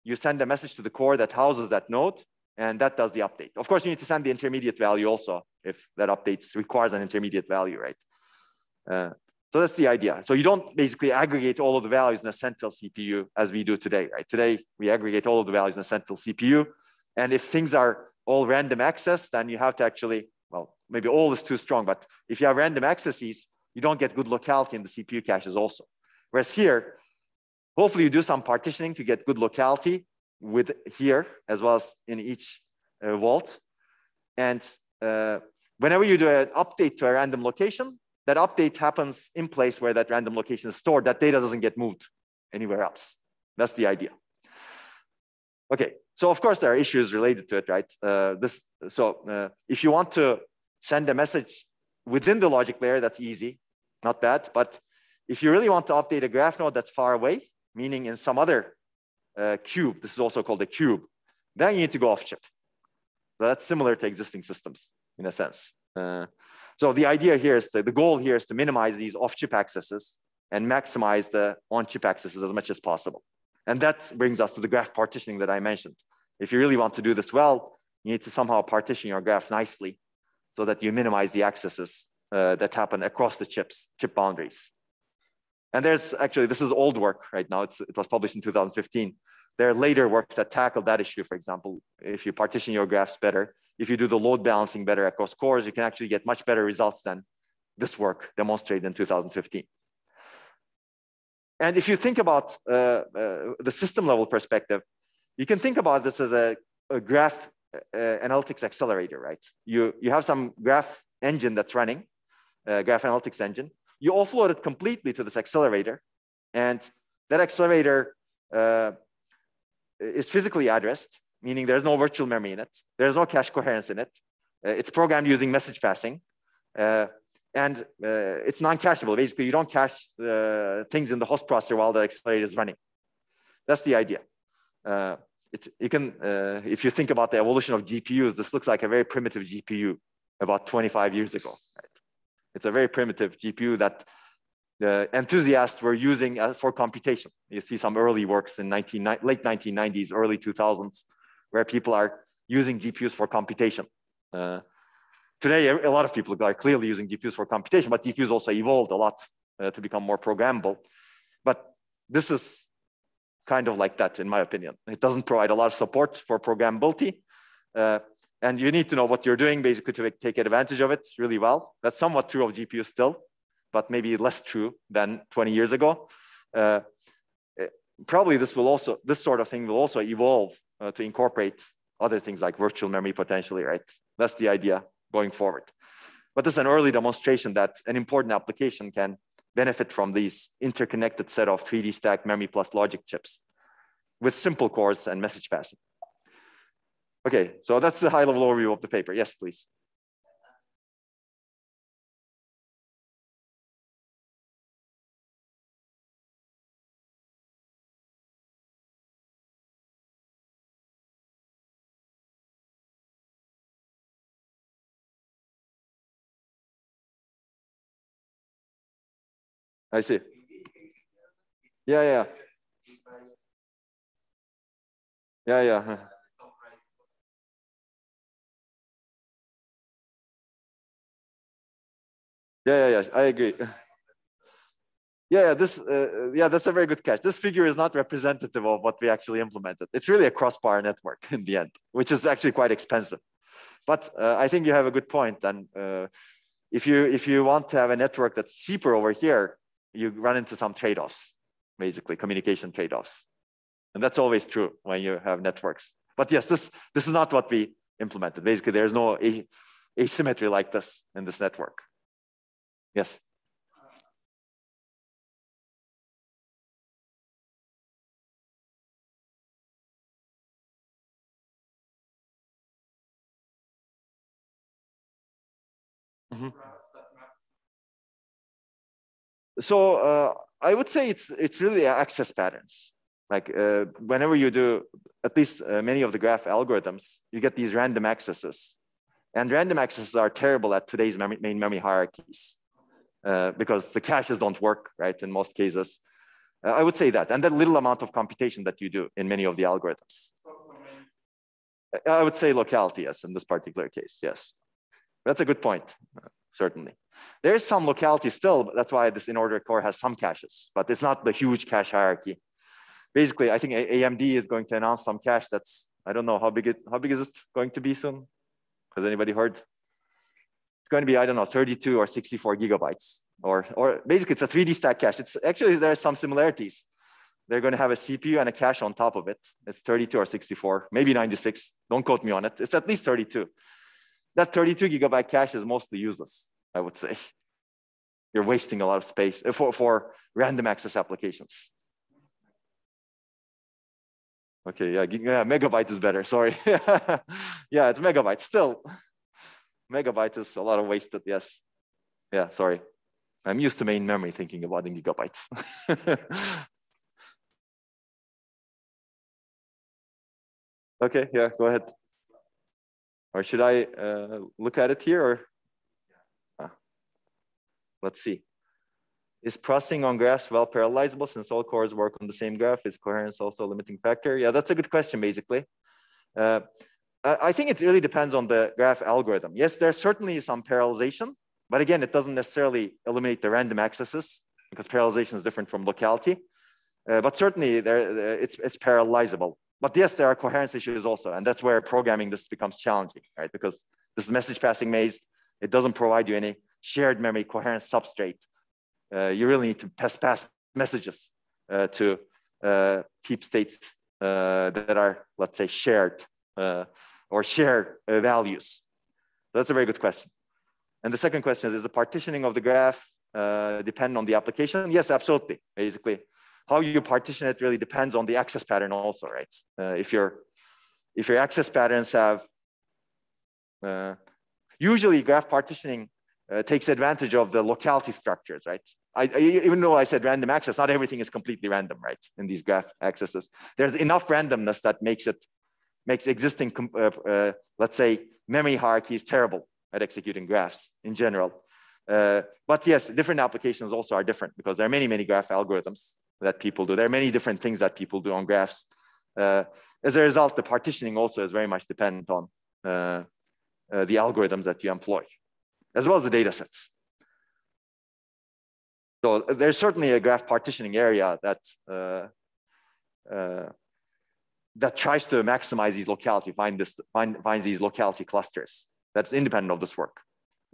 you send a message to the core that houses that node, and that does the update. Of course, you need to send the intermediate value also if that updates requires an intermediate value, right? Uh, so that's the idea. So you don't basically aggregate all of the values in a central C P U as we do today, right? Today, we aggregate all of the values in a central C P U. And if things are all random access, then you have to actually, well, maybe all is too strong, but if you have random accesses, you don't get good locality in the C P U caches also. Whereas here, hopefully you do some partitioning to get good locality with here, as well as in each uh, vault. And uh, whenever you do an update to a random location, that update happens in place where that random location is stored. That data doesn't get moved anywhere else. That's the idea. Okay, so of course there are issues related to it, right? Uh, this, so uh, if you want to send a message within the logic layer, that's easy, not bad. But if you really want to update a graph node that's far away, meaning in some other uh, cube, this is also called a cube, then you need to go off chip. So that's similar to existing systems in a sense. Uh, so the idea here is to, the goal here is to minimize these off-chip accesses and maximize the on-chip accesses as much as possible. And that brings us to the graph partitioning that I mentioned. If you really want to do this well, you need to somehow partition your graph nicely so that you minimize the accesses uh, that happen across the chips, chip boundaries. And there's actually, this is old work right now. It's, it was published in two thousand fifteen. There are later works that tackle that issue. For example, if you partition your graphs better, if you do the load balancing better across cores, you can actually get much better results than this work demonstrated in two thousand fifteen. And if you think about uh, uh, the system level perspective, you can think about this as a, a graph uh, analytics accelerator, right? You, you have some graph engine that's running, uh, graph analytics engine. You offload it completely to this accelerator, and that accelerator uh, is physically addressed, meaning there's no virtual memory in it. There's no cache coherence in it. Uh, it's programmed using message passing, uh, and uh, it's non-cacheable. Basically, you don't cache uh, things in the host processor while the accelerator is running. That's the idea. Uh, it, you can, uh, if you think about the evolution of G P Us, this looks like a very primitive G P U about twenty-five years ago, right? It's a very primitive G P U that the enthusiasts were using for computation. You see some early works in late nineteen nineties, early two thousands, where people are using G P Us for computation. Uh, today, a lot of people are clearly using G P Us for computation, but G P Us also evolved a lot uh, to become more programmable. But this is kind of like that, in my opinion. It doesn't provide a lot of support for programmability. Uh, And you need to know what you're doing basically to take advantage of it really well. That's somewhat true of G P U still, but maybe less true than twenty years ago. Uh, probably this will also, this sort of thing will also evolve uh, to incorporate other things like virtual memory potentially, right? That's the idea going forward. But this is an early demonstration that an important application can benefit from these interconnected set of three D stack memory plus logic chips with simple cores and message passing. Okay, so that's the high level overview of the paper. Yes, please. I see. Yeah, yeah. Yeah, yeah. Yeah, yeah, yeah, I agree. Yeah, this, uh, yeah, that's a very good catch. This figure is not representative of what we actually implemented. It's really a cross-bar network in the end, which is actually quite expensive. But uh, I think you have a good point. And uh, if you if you want to have a network that's cheaper over here, you run into some trade-offs, basically communication trade-offs, and that's always true when you have networks. But yes, this this is not what we implemented. Basically, there's no asymmetry like this in this network. Yes. Mm-hmm. So uh, I would say it's it's really access patterns. Like uh, whenever you do at least uh, many of the graph algorithms, you get these random accesses, and random accesses are terrible at today's memory, main memory hierarchies. Uh, because the caches don't work, right, in most cases. Uh, I would say that, and that little amount of computation that you do in many of the algorithms. I would say locality, yes, in this particular case, yes. That's a good point, certainly. There is some locality still, but that's why this in-order core has some caches, but it's not the huge cache hierarchy. Basically, I think A M D is going to announce some cache that's, I don't know, how big it, how big is it going to be soon? Has anybody heard? It's going to be, I don't know, thirty-two or sixty-four gigabytes, or, or basically it's a three D stack cache. It's actually, there are some similarities. They're going to have a C P U and a cache on top of it. It's thirty-two or sixty-four, maybe ninety-six. Don't quote me on it. It's at least thirty-two. That thirty-two gigabyte cache is mostly useless, I would say. You're wasting a lot of space for, for random access applications. Okay, yeah, yeah, megabyte is better, sorry. Yeah, it's megabyte still. Megabyte is a lot of wasted, yes. Yeah, sorry. I'm used to main memory thinking about in gigabytes. Okay, yeah, go ahead. Or should I uh, look at it here? Or ah. Let's see. Is processing on graphs well parallelizable since all cores work on the same graph? Is coherence also a limiting factor? Yeah, that's a good question, basically. Uh, I think it really depends on the graph algorithm. Yes, there's certainly some parallelization, but again, it doesn't necessarily eliminate the random accesses because parallelization is different from locality. Uh, but certainly there, it's, it's parallelizable. But yes, there are coherence issues also. And that's where programming this becomes challenging, right? Because this message passing maze, it doesn't provide you any shared memory coherence substrate. Uh, you really need to pass, pass messages uh, to uh, keep states uh, that are, let's say, shared uh, or share uh, values. That's a very good question. And the second question is, is the partitioning of the graph uh, depend on the application? Yes, absolutely, basically. How you partition it really depends on the access pattern also, right? Uh, if, your, if your access patterns have, uh, usually graph partitioning uh, takes advantage of the locality structures, right? I, I, even though I said random access, not everything is completely random, right? In these graph accesses, there's enough randomness that makes it, makes existing, uh, uh, let's say, memory hierarchies terrible at executing graphs in general. Uh, but yes, different applications also are different because there are many, many graph algorithms that people do. There are many different things that people do on graphs. Uh, as a result, the partitioning also is very much dependent on uh, uh, the algorithms that you employ, as well as the data sets. So there's certainly a graph partitioning area that, uh, uh, that tries to maximize these locality, find this, find, finds these locality clusters that's independent of this work.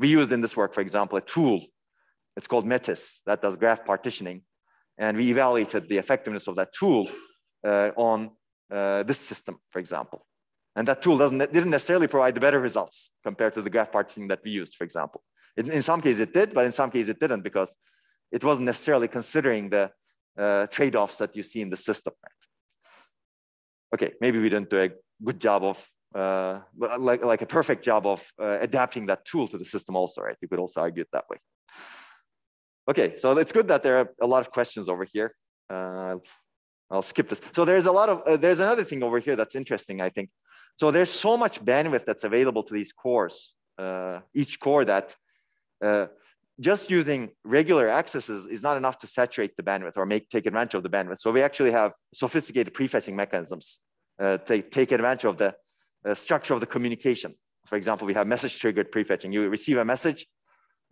We used in this work, for example, a tool. It's called Metis that does graph partitioning. And we evaluated the effectiveness of that tool uh, on uh, this system, for example. And that tool doesn't, didn't necessarily provide the better results compared to the graph partitioning that we used, for example. In, in some cases it did, but in some cases it didn't because it wasn't necessarily considering the uh, trade-offs that you see in the system. Right? Okay, maybe we didn't do a good job of, uh, like, like a perfect job of uh, adapting that tool to the system also, right? You could also argue it that way. Okay, so it's good that there are a lot of questions over here. Uh, I'll skip this. So there's a lot of, uh, there's another thing over here that's interesting, I think. So there's so much bandwidth that's available to these cores, uh, each core that uh, just using regular accesses is not enough to saturate the bandwidth or make take advantage of the bandwidth. So we actually have sophisticated prefetching mechanisms uh, to take advantage of the uh, structure of the communication. For example, we have message-triggered prefetching. You receive a message,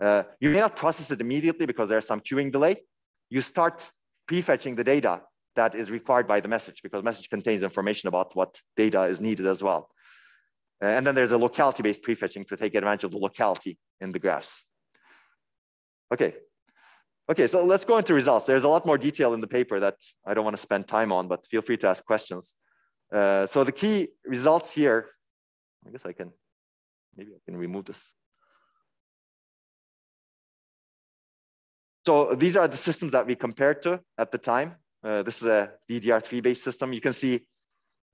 Uh, you may not process it immediately because there's some queuing delay. You start prefetching the data that is required by the message because message contains information about what data is needed as well. Uh, and then there's a locality-based prefetching to take advantage of the locality in the graphs. Okay. Okay, so let's go into results. There's a lot more detail in the paper that I don't want to spend time on, but feel free to ask questions. Uh, so the key results here, I guess I can, maybe I can remove this. So these are the systems that we compared to at the time. Uh, this is a D D R three based system. You can see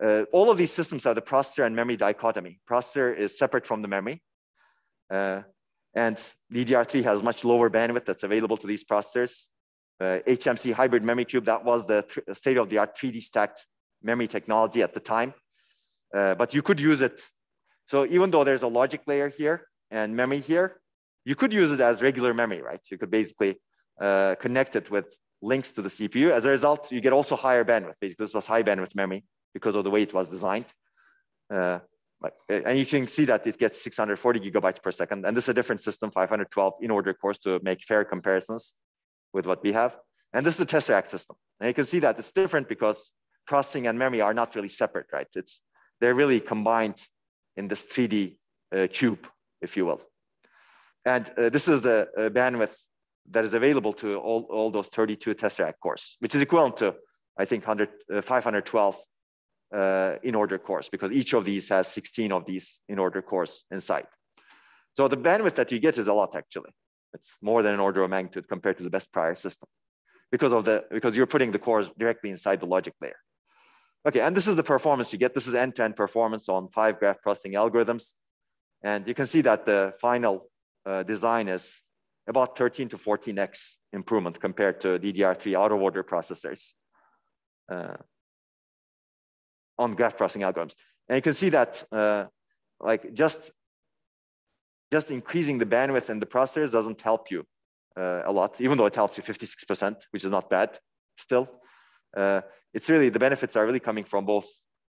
uh, all of these systems are the processor and memory dichotomy. Processor is separate from the memory. Uh, and D D R three has much lower bandwidth that's available to these processors. Uh, H M C hybrid memory cube, that was the th state of the art three D stacked memory technology at the time. Uh, but you could use it. So even though there's a logic layer here and memory here, you could use it as regular memory, right? You could basically Uh, connected with links to the C P U. As a result, you get also higher bandwidth. Basically, this was high bandwidth memory because of the way it was designed. Uh, Like, and you can see that it gets six hundred forty gigabytes per second. And this is a different system, five hundred twelve in order cores, to make fair comparisons with what we have. And this is the Tesseract system. And you can see that it's different because processing and memory are not really separate, right? It's, they're really combined in this three D uh, cube, if you will. And uh, this is the uh, bandwidth that is available to all, all those thirty-two Tesseract cores, which is equivalent to, I think, five hundred twelve uh, in order cores, because each of these has sixteen of these in order cores inside. So the bandwidth that you get is a lot, actually. It's more than an order of magnitude compared to the best prior system, because of the, because you're putting the cores directly inside the logic layer. Okay, and this is the performance you get. This is end-to-end performance on five graph processing algorithms. And you can see that the final uh, design is about thirteen to fourteen X improvement compared to D D R three out-of-order processors uh, on graph processing algorithms. And you can see that uh, like just, just increasing the bandwidth in the processors doesn't help you uh, a lot, even though it helps you fifty-six percent, which is not bad still. Uh, it's really, the benefits are really coming from both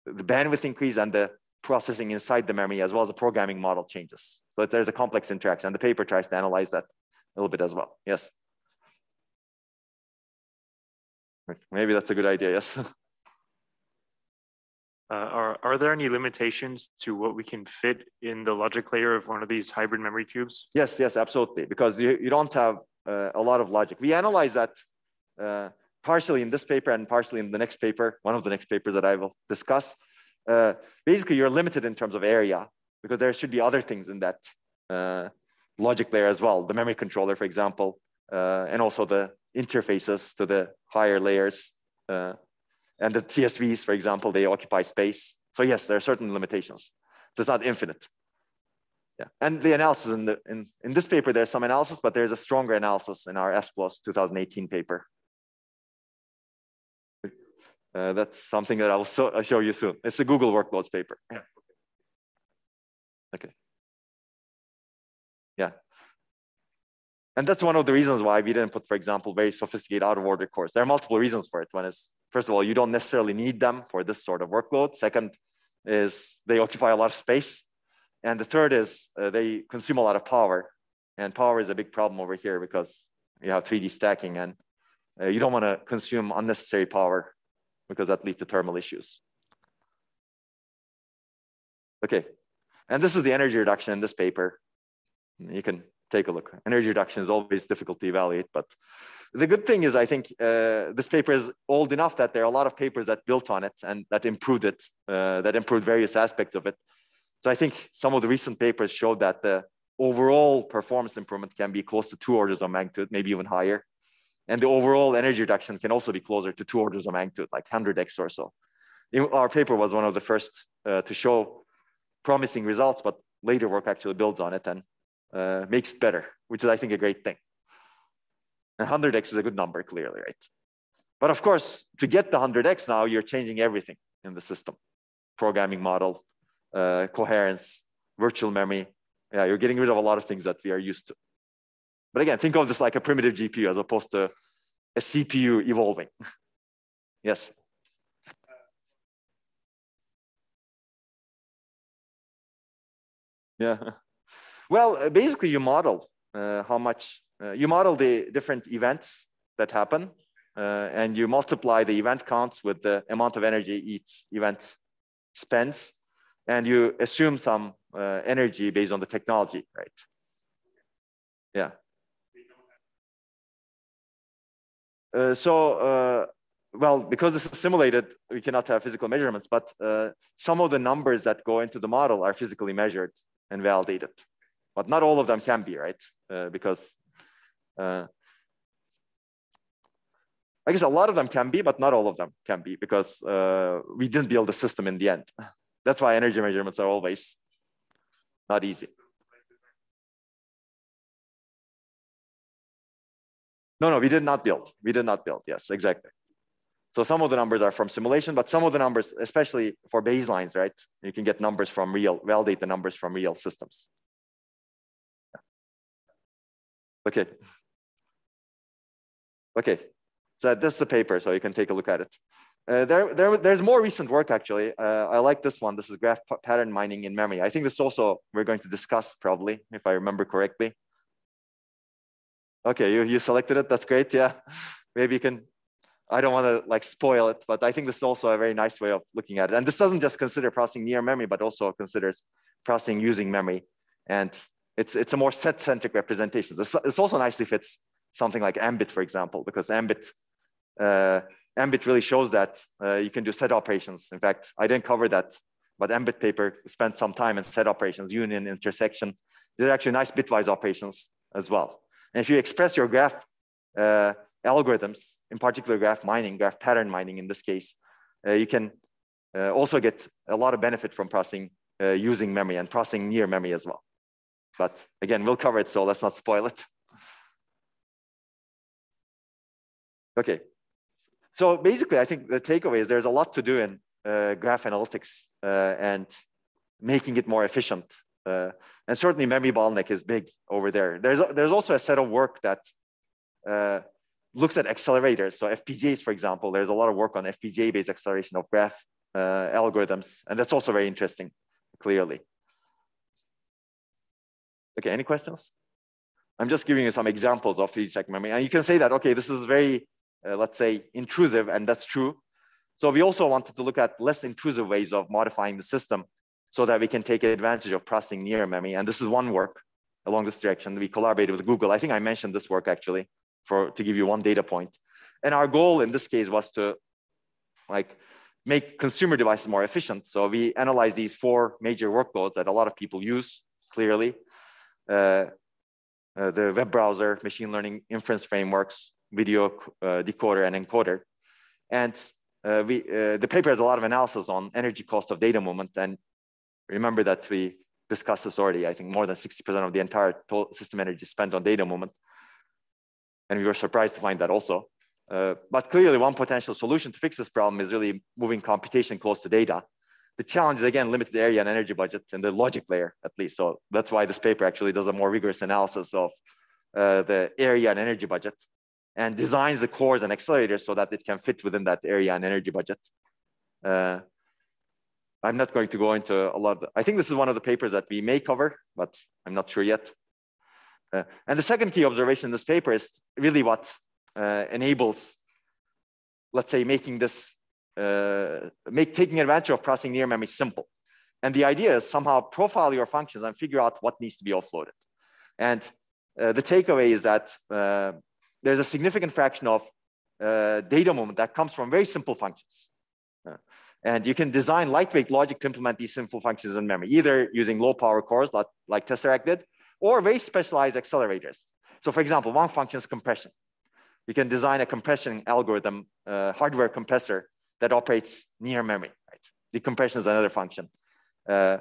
the bandwidth increase and the processing inside the memory, as well as the programming model changes. So there's a complex interaction, and the paper tries to analyze that a little bit as well. Yes. Maybe that's a good idea. Yes. uh, are, are there any limitations to what we can fit in the logic layer of one of these hybrid memory cubes? Yes, yes, absolutely. Because you, you don't have uh, a lot of logic. We analyze that uh, partially in this paper and partially in the next paper, one of the next papers that I will discuss. Uh, basically, you're limited in terms of area because there should be other things in that uh, logic layer as well. The memory controller, for example, uh, and also the interfaces to the higher layers uh, and the T S Vs, for example, they occupy space. So yes, there are certain limitations. So it's not infinite. Yeah, and the analysis in the in, in this paper, there's some analysis, but there's a stronger analysis in our ASPOS twenty eighteen paper. Uh, that's something that I'll, so I'll show you soon. It's a Google workloads paper. Yeah. Okay. Yeah. And that's one of the reasons why we didn't put, for example, very sophisticated out-of-order cores. There are multiple reasons for it. One is, first of all, you don't necessarily need them for this sort of workload. Second is they occupy a lot of space. And the third is uh, they consume a lot of power. And power is a big problem over here because you have three D stacking and uh, you don't want to consume unnecessary power, because that leads to thermal issues. Okay, and this is the energy reduction in this paper. You can take a look. Energy reduction is always difficult to evaluate, but the good thing is I think uh, this paper is old enough that there are a lot of papers that built on it and that improved it, uh, that improved various aspects of it. So I think some of the recent papers showed that the overall performance improvement can be close to two orders of magnitude, maybe even higher. And the overall energy reduction can also be closer to two orders of magnitude, like one hundred X or so. Our paper was one of the first uh, to show promising results, but later work actually builds on it and uh, makes it better, which is, I think, a great thing. And one hundred X is a good number, clearly, right? But of course, to get the one hundred X now, you're changing everything in the system. Programming model, uh, coherence, virtual memory. Yeah, you're getting rid of a lot of things that we are used to. But again, think of this like a primitive G P U as opposed to a C P U evolving. Yes. Yeah. Well, basically you model uh, how much, uh, you model the different events that happen uh, and you multiply the event counts with the amount of energy each event spends. And you assume some uh, energy based on the technology, right? Yeah. Uh, so, uh, well, because this is simulated, we cannot have physical measurements, but uh, some of the numbers that go into the model are physically measured and validated, but not all of them can be, right? Uh, because uh, I guess a lot of them can be, but not all of them can be because uh, we didn't build a system in the end. That's why energy measurements are always not easy. No, no, we did not build. We did not build. Yes, exactly. So some of the numbers are from simulation, but some of the numbers, especially for baselines, right? You can get numbers from real, validate the numbers from real systems. Okay. Okay. So that's the paper, so you can take a look at it. Uh, there, there, there's more recent work, actually. Uh, I like this one. This is graph pattern mining in memory. I think this also we're going to discuss probably, if I remember correctly. Okay, you, you selected it. That's great. Yeah, maybe you can, I don't want to like spoil it, but I think this is also a very nice way of looking at it. And this doesn't just consider processing near memory, but also considers processing using memory. And it's, it's a more set-centric representation. This, this also nicely fits something like Ambit, for example, because Ambit, uh, Ambit really shows that uh, you can do set operations. In fact, I didn't cover that, but Ambit paper spent some time in set operations, union, intersection. These are actually nice bitwise operations as well. And if you express your graph uh, algorithms, in particular graph mining, graph pattern mining in this case, uh, you can uh, also get a lot of benefit from processing uh, using memory and processing near memory as well. But again, we'll cover it, so let's not spoil it. Okay. So basically, I think the takeaway is there's a lot to do in uh, graph analytics uh, and making it more efficient. Uh, and certainly memory bottleneck is big over there. There's, a, there's also a set of work that uh, looks at accelerators. So F P G As, for example, there's a lot of work on F P G A-based acceleration of graph uh, algorithms. And that's also very interesting, clearly. Okay, any questions? I'm just giving you some examples of feedback memory. And you can say that, okay, this is very, Uh, let's say, intrusive, and that's true. So we also wanted to look at less intrusive ways of modifying the system so that we can take advantage of processing near memory. And this is one work along this direction. We collaborated with Google. I think I mentioned this work actually for to give you one data point. And our goal in this case was to like make consumer devices more efficient. So we analyzed these four major workloads that a lot of people use clearly. Uh, uh, the web browser, machine learning inference frameworks, video uh, decoder and encoder. And uh, we, uh, the paper has a lot of analysis on energy cost of data movement. And remember that we discussed this already. I think more than sixty percent of the entire total system energy is spent on data movement. And we were surprised to find that also. Uh, but clearly one potential solution to fix this problem is really moving computation close to data. The challenge is again, limited area and energy budget in the logic layer at least. So that's why this paper actually does a more rigorous analysis of uh, the area and energy budget, and designs the cores and accelerators so that it can fit within that area and energy budget. Uh, I'm not going to go into a lot of the, I think this is one of the papers that we may cover, but I'm not sure yet. Uh, and the second key observation in this paper is really what uh, enables, let's say, making this, uh, make taking advantage of processing near memory simple. And the idea is somehow profile your functions and figure out what needs to be offloaded. And uh, the takeaway is that, uh, there's a significant fraction of uh, data movement that comes from very simple functions. Uh, and you can design lightweight logic to implement these simple functions in memory, either using low power cores like, like Tesseract did, or very specialized accelerators. So for example, one function is compression. You can design a compression algorithm, uh, hardware compressor that operates near memory, right? Decompression is another function. Uh,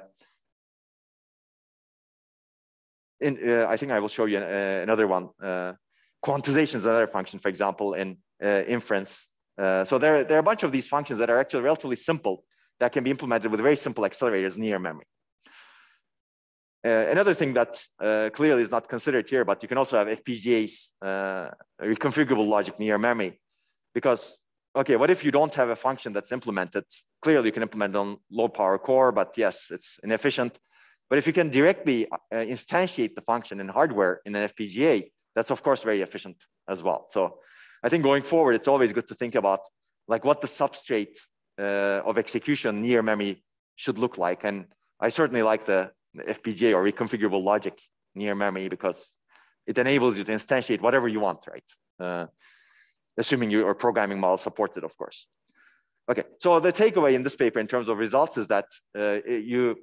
in, uh, I think I will show you uh, another one. Uh, Quantization is another function, for example, in uh, inference. Uh, so there, there are a bunch of these functions that are actually relatively simple that can be implemented with very simple accelerators near memory. Uh, another thing that uh, clearly is not considered here, but you can also have F P G As, uh, reconfigurable logic near memory, because, okay, what if you don't have a function that's implemented? Clearly you can implement on low power core, but yes, it's inefficient. But if you can directly uh, instantiate the function in hardware in an F P G A, that's of course very efficient as well. So I think going forward, it's always good to think about like what the substrate uh, of execution near memory should look like. And I certainly like the F P G A or reconfigurable logic near memory because it enables you to instantiate whatever you want, right? Uh, assuming your programming model supports it, of course. Okay, so the takeaway in this paper in terms of results is that uh, you,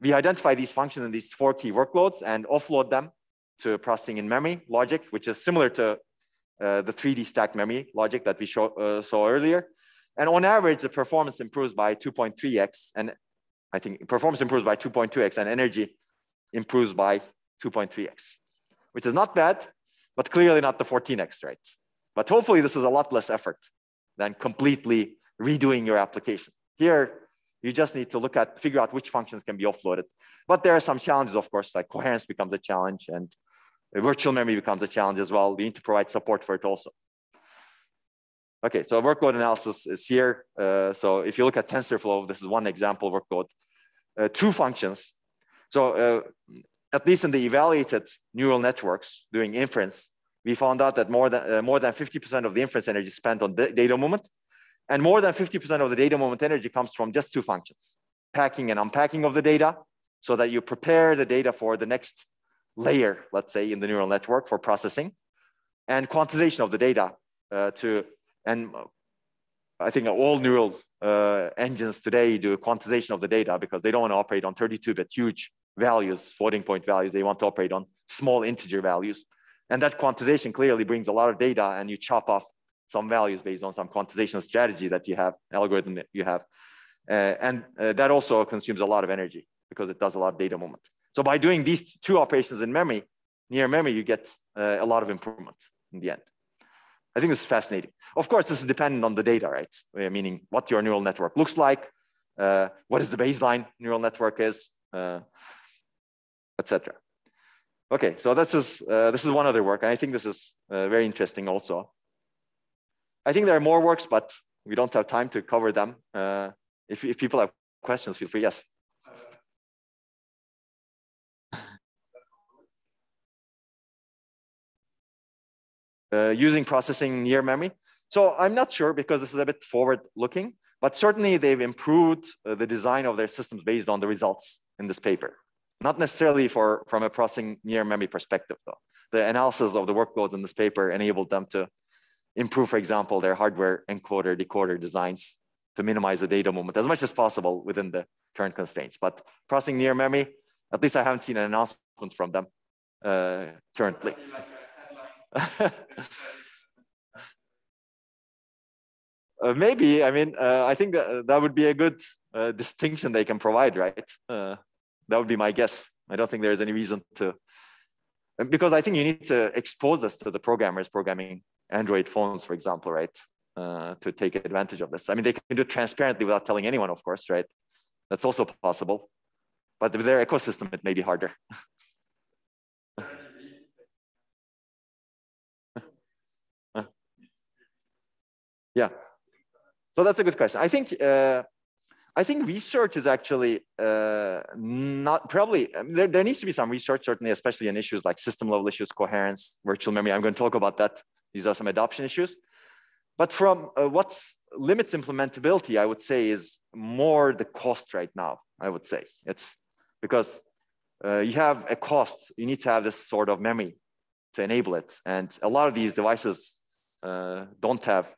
we identify these functions in these four key workloads and offload them to processing in memory logic, which is similar to uh, the three D stack memory logic that we show, uh, saw earlier. And on average, the performance improves by two point three x. And I think performance improves by two point two x and energy improves by two point three x, which is not bad, but clearly not the fourteen x, right? But hopefully this is a lot less effort than completely redoing your application. Here, you just need to look at, figure out which functions can be offloaded. But there are some challenges, of course, like coherence becomes a challenge and virtual memory becomes a challenge as well. You need to provide support for it also. Okay, so workload analysis is here. Uh, so if you look at TensorFlow, this is one example workload. Uh, two functions. So uh, at least in the evaluated neural networks doing inference, we found out that more than uh, more than fifty percent of the inference energy spent on data movement, and more than fifty percent of the data movement energy comes from just two functions: packing and unpacking of the data, so that you prepare the data for the next layer, let's say, in the neural network for processing, and quantization of the data uh, to, and I think all neural uh, engines today do quantization of the data because they don't want to operate on thirty-two bit huge values, floating point values. They want to operate on small integer values. And that quantization clearly brings a lot of data, and you chop off some values based on some quantization strategy that you have, algorithm that you have. Uh, and uh, that also consumes a lot of energy because it does a lot of data movement. So by doing these two operations in memory, near memory, you get uh, a lot of improvement in the end. I think this is fascinating. Of course, this is dependent on the data, right? Meaning what your neural network looks like, uh, what is the baseline neural network is, uh, et cetera. Okay, so this is, uh, this is one other work, and I think this is uh, very interesting also. I think there are more works, but we don't have time to cover them. Uh, if, if people have questions, feel free, yes. Uh, using processing near memory. So I'm not sure because this is a bit forward looking, but certainly they've improved uh, the design of their systems based on the results in this paper. Not necessarily for, from a processing near memory perspective though. The analysis of the workloads in this paper enabled them to improve, for example, their hardware encoder, decoder designs to minimize the data movement as much as possible within the current constraints. But processing near memory, at least I haven't seen an announcement from them uh, currently. uh, maybe, I mean, uh, I think that, that would be a good uh, distinction they can provide, right? Uh, that would be my guess. I don't think there's any reason to, because I think you need to expose us to the programmers programming Android phones, for example, right? Uh, to take advantage of this. I mean, they can do it transparently without telling anyone, of course, right? That's also possible, but with their ecosystem, it may be harder. Yeah, so that's a good question. I think uh, I think research is actually uh, not probably I mean, there. There needs to be some research, certainly, especially in issues like system level issues, coherence, virtual memory. I'm going to talk about that. These are some adoption issues. But from uh, what's limits implementability, I would say, is more the cost right now. I would say it's because uh, you have a cost. You need to have this sort of memory to enable it, and a lot of these devices uh, don't have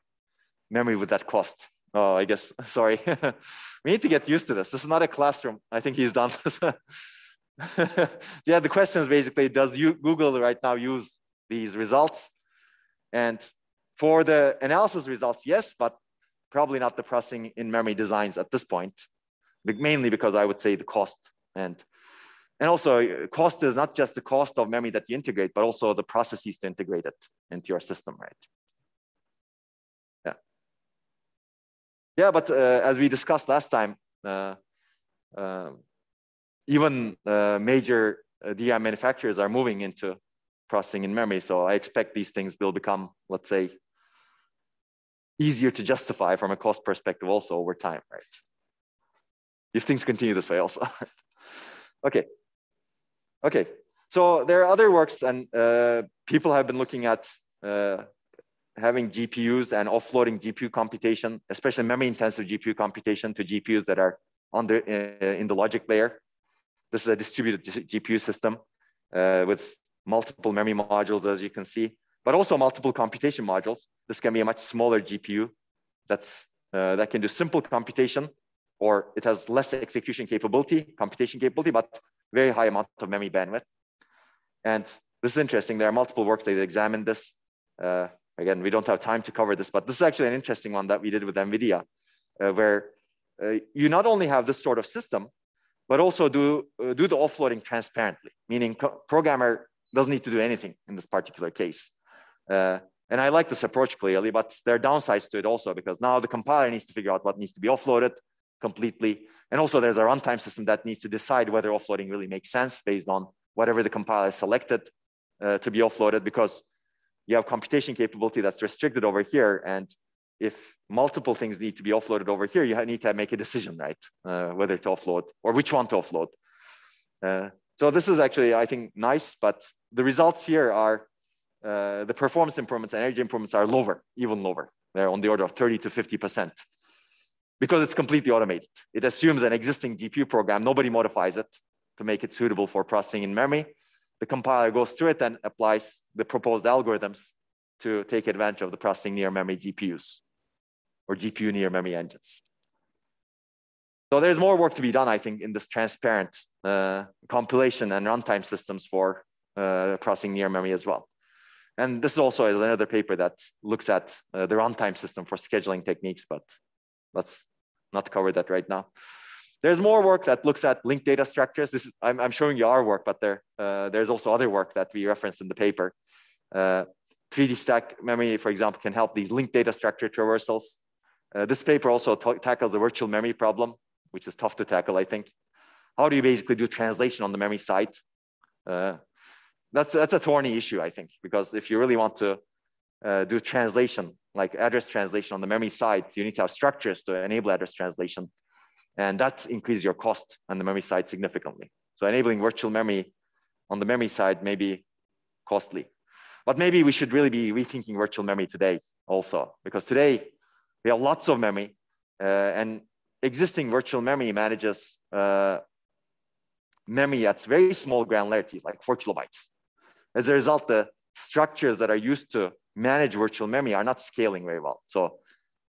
memory with that cost. Oh, I guess, sorry. We need to get used to this. This is not a classroom. I think he's done this. Yeah, the question is basically, does you, Google right now use these results? And for the analysis results, yes, but probably not the processing in memory designs at this point, but mainly because I would say the cost. And, and also cost is not just the cost of memory that you integrate, but also the processes to integrate it into your system, right? Yeah, but uh, as we discussed last time, uh, uh, even uh, major uh, D RAM manufacturers are moving into processing in memory. So I expect these things will become, let's say, easier to justify from a cost perspective also over time, right? If things continue this way also. Okay. Okay, so there are other works, and uh, people have been looking at uh, having G P Us and offloading G P U computation, especially memory-intensive G P U computation, to G P Us that are on the, uh, in the logic layer. This is a distributed G P U system uh, with multiple memory modules, as you can see, but also multiple computation modules. This can be a much smaller G P U that's, uh, that can do simple computation, or it has less execution capability, computation capability, but very high amount of memory bandwidth. And this is interesting. There are multiple works that examine this. Uh, Again, we don't have time to cover this, but this is actually an interesting one that we did with NVIDIA, uh, where uh, you not only have this sort of system, but also do, uh, do the offloading transparently, meaning programmer doesn't need to do anything in this particular case. Uh, and I like this approach clearly, but there are downsides to it also, because now the compiler needs to figure out what needs to be offloaded completely. And also there's a runtime system that needs to decide whether offloading really makes sense based on whatever the compiler selected uh, to be offloaded, because you have computation capability that's restricted over here, and if multiple things need to be offloaded over here, you need to make a decision, right? Uh, whether to offload or which one to offload. Uh, so this is actually, I think, nice, but the results here are uh, the performance improvements and energy improvements are lower, even lower. They're on the order of thirty to fifty percent because it's completely automated. It assumes an existing G P U program. Nobody modifies it to make it suitable for processing in memory. The compiler goes through it and applies the proposed algorithms to take advantage of the processing near memory G P Us or G P U near memory engines. So there's more work to be done, I think, in this transparent uh, compilation and runtime systems for uh, processing near memory as well. And this also is another paper that looks at uh, the runtime system for scheduling techniques, but let's not cover that right now. There's more work that looks at linked data structures. This is, I'm, I'm showing you our work, but there, uh, there's also other work that we referenced in the paper. Uh, three D stack memory, for example, can help these linked data structure traversals. Uh, this paper also tackles the virtual memory problem, which is tough to tackle, I think. How do you basically do translation on the memory side? Uh, that's, that's a thorny issue, I think, because if you really want to uh, do translation, like address translation on the memory side, you need to have structures to enable address translation. And that increases your cost on the memory side significantly. So enabling virtual memory on the memory side may be costly. But maybe we should really be rethinking virtual memory today also, because today we have lots of memory uh, and existing virtual memory manages uh, memory at very small granularity, like four kilobytes. As a result, the structures that are used to manage virtual memory are not scaling very well. So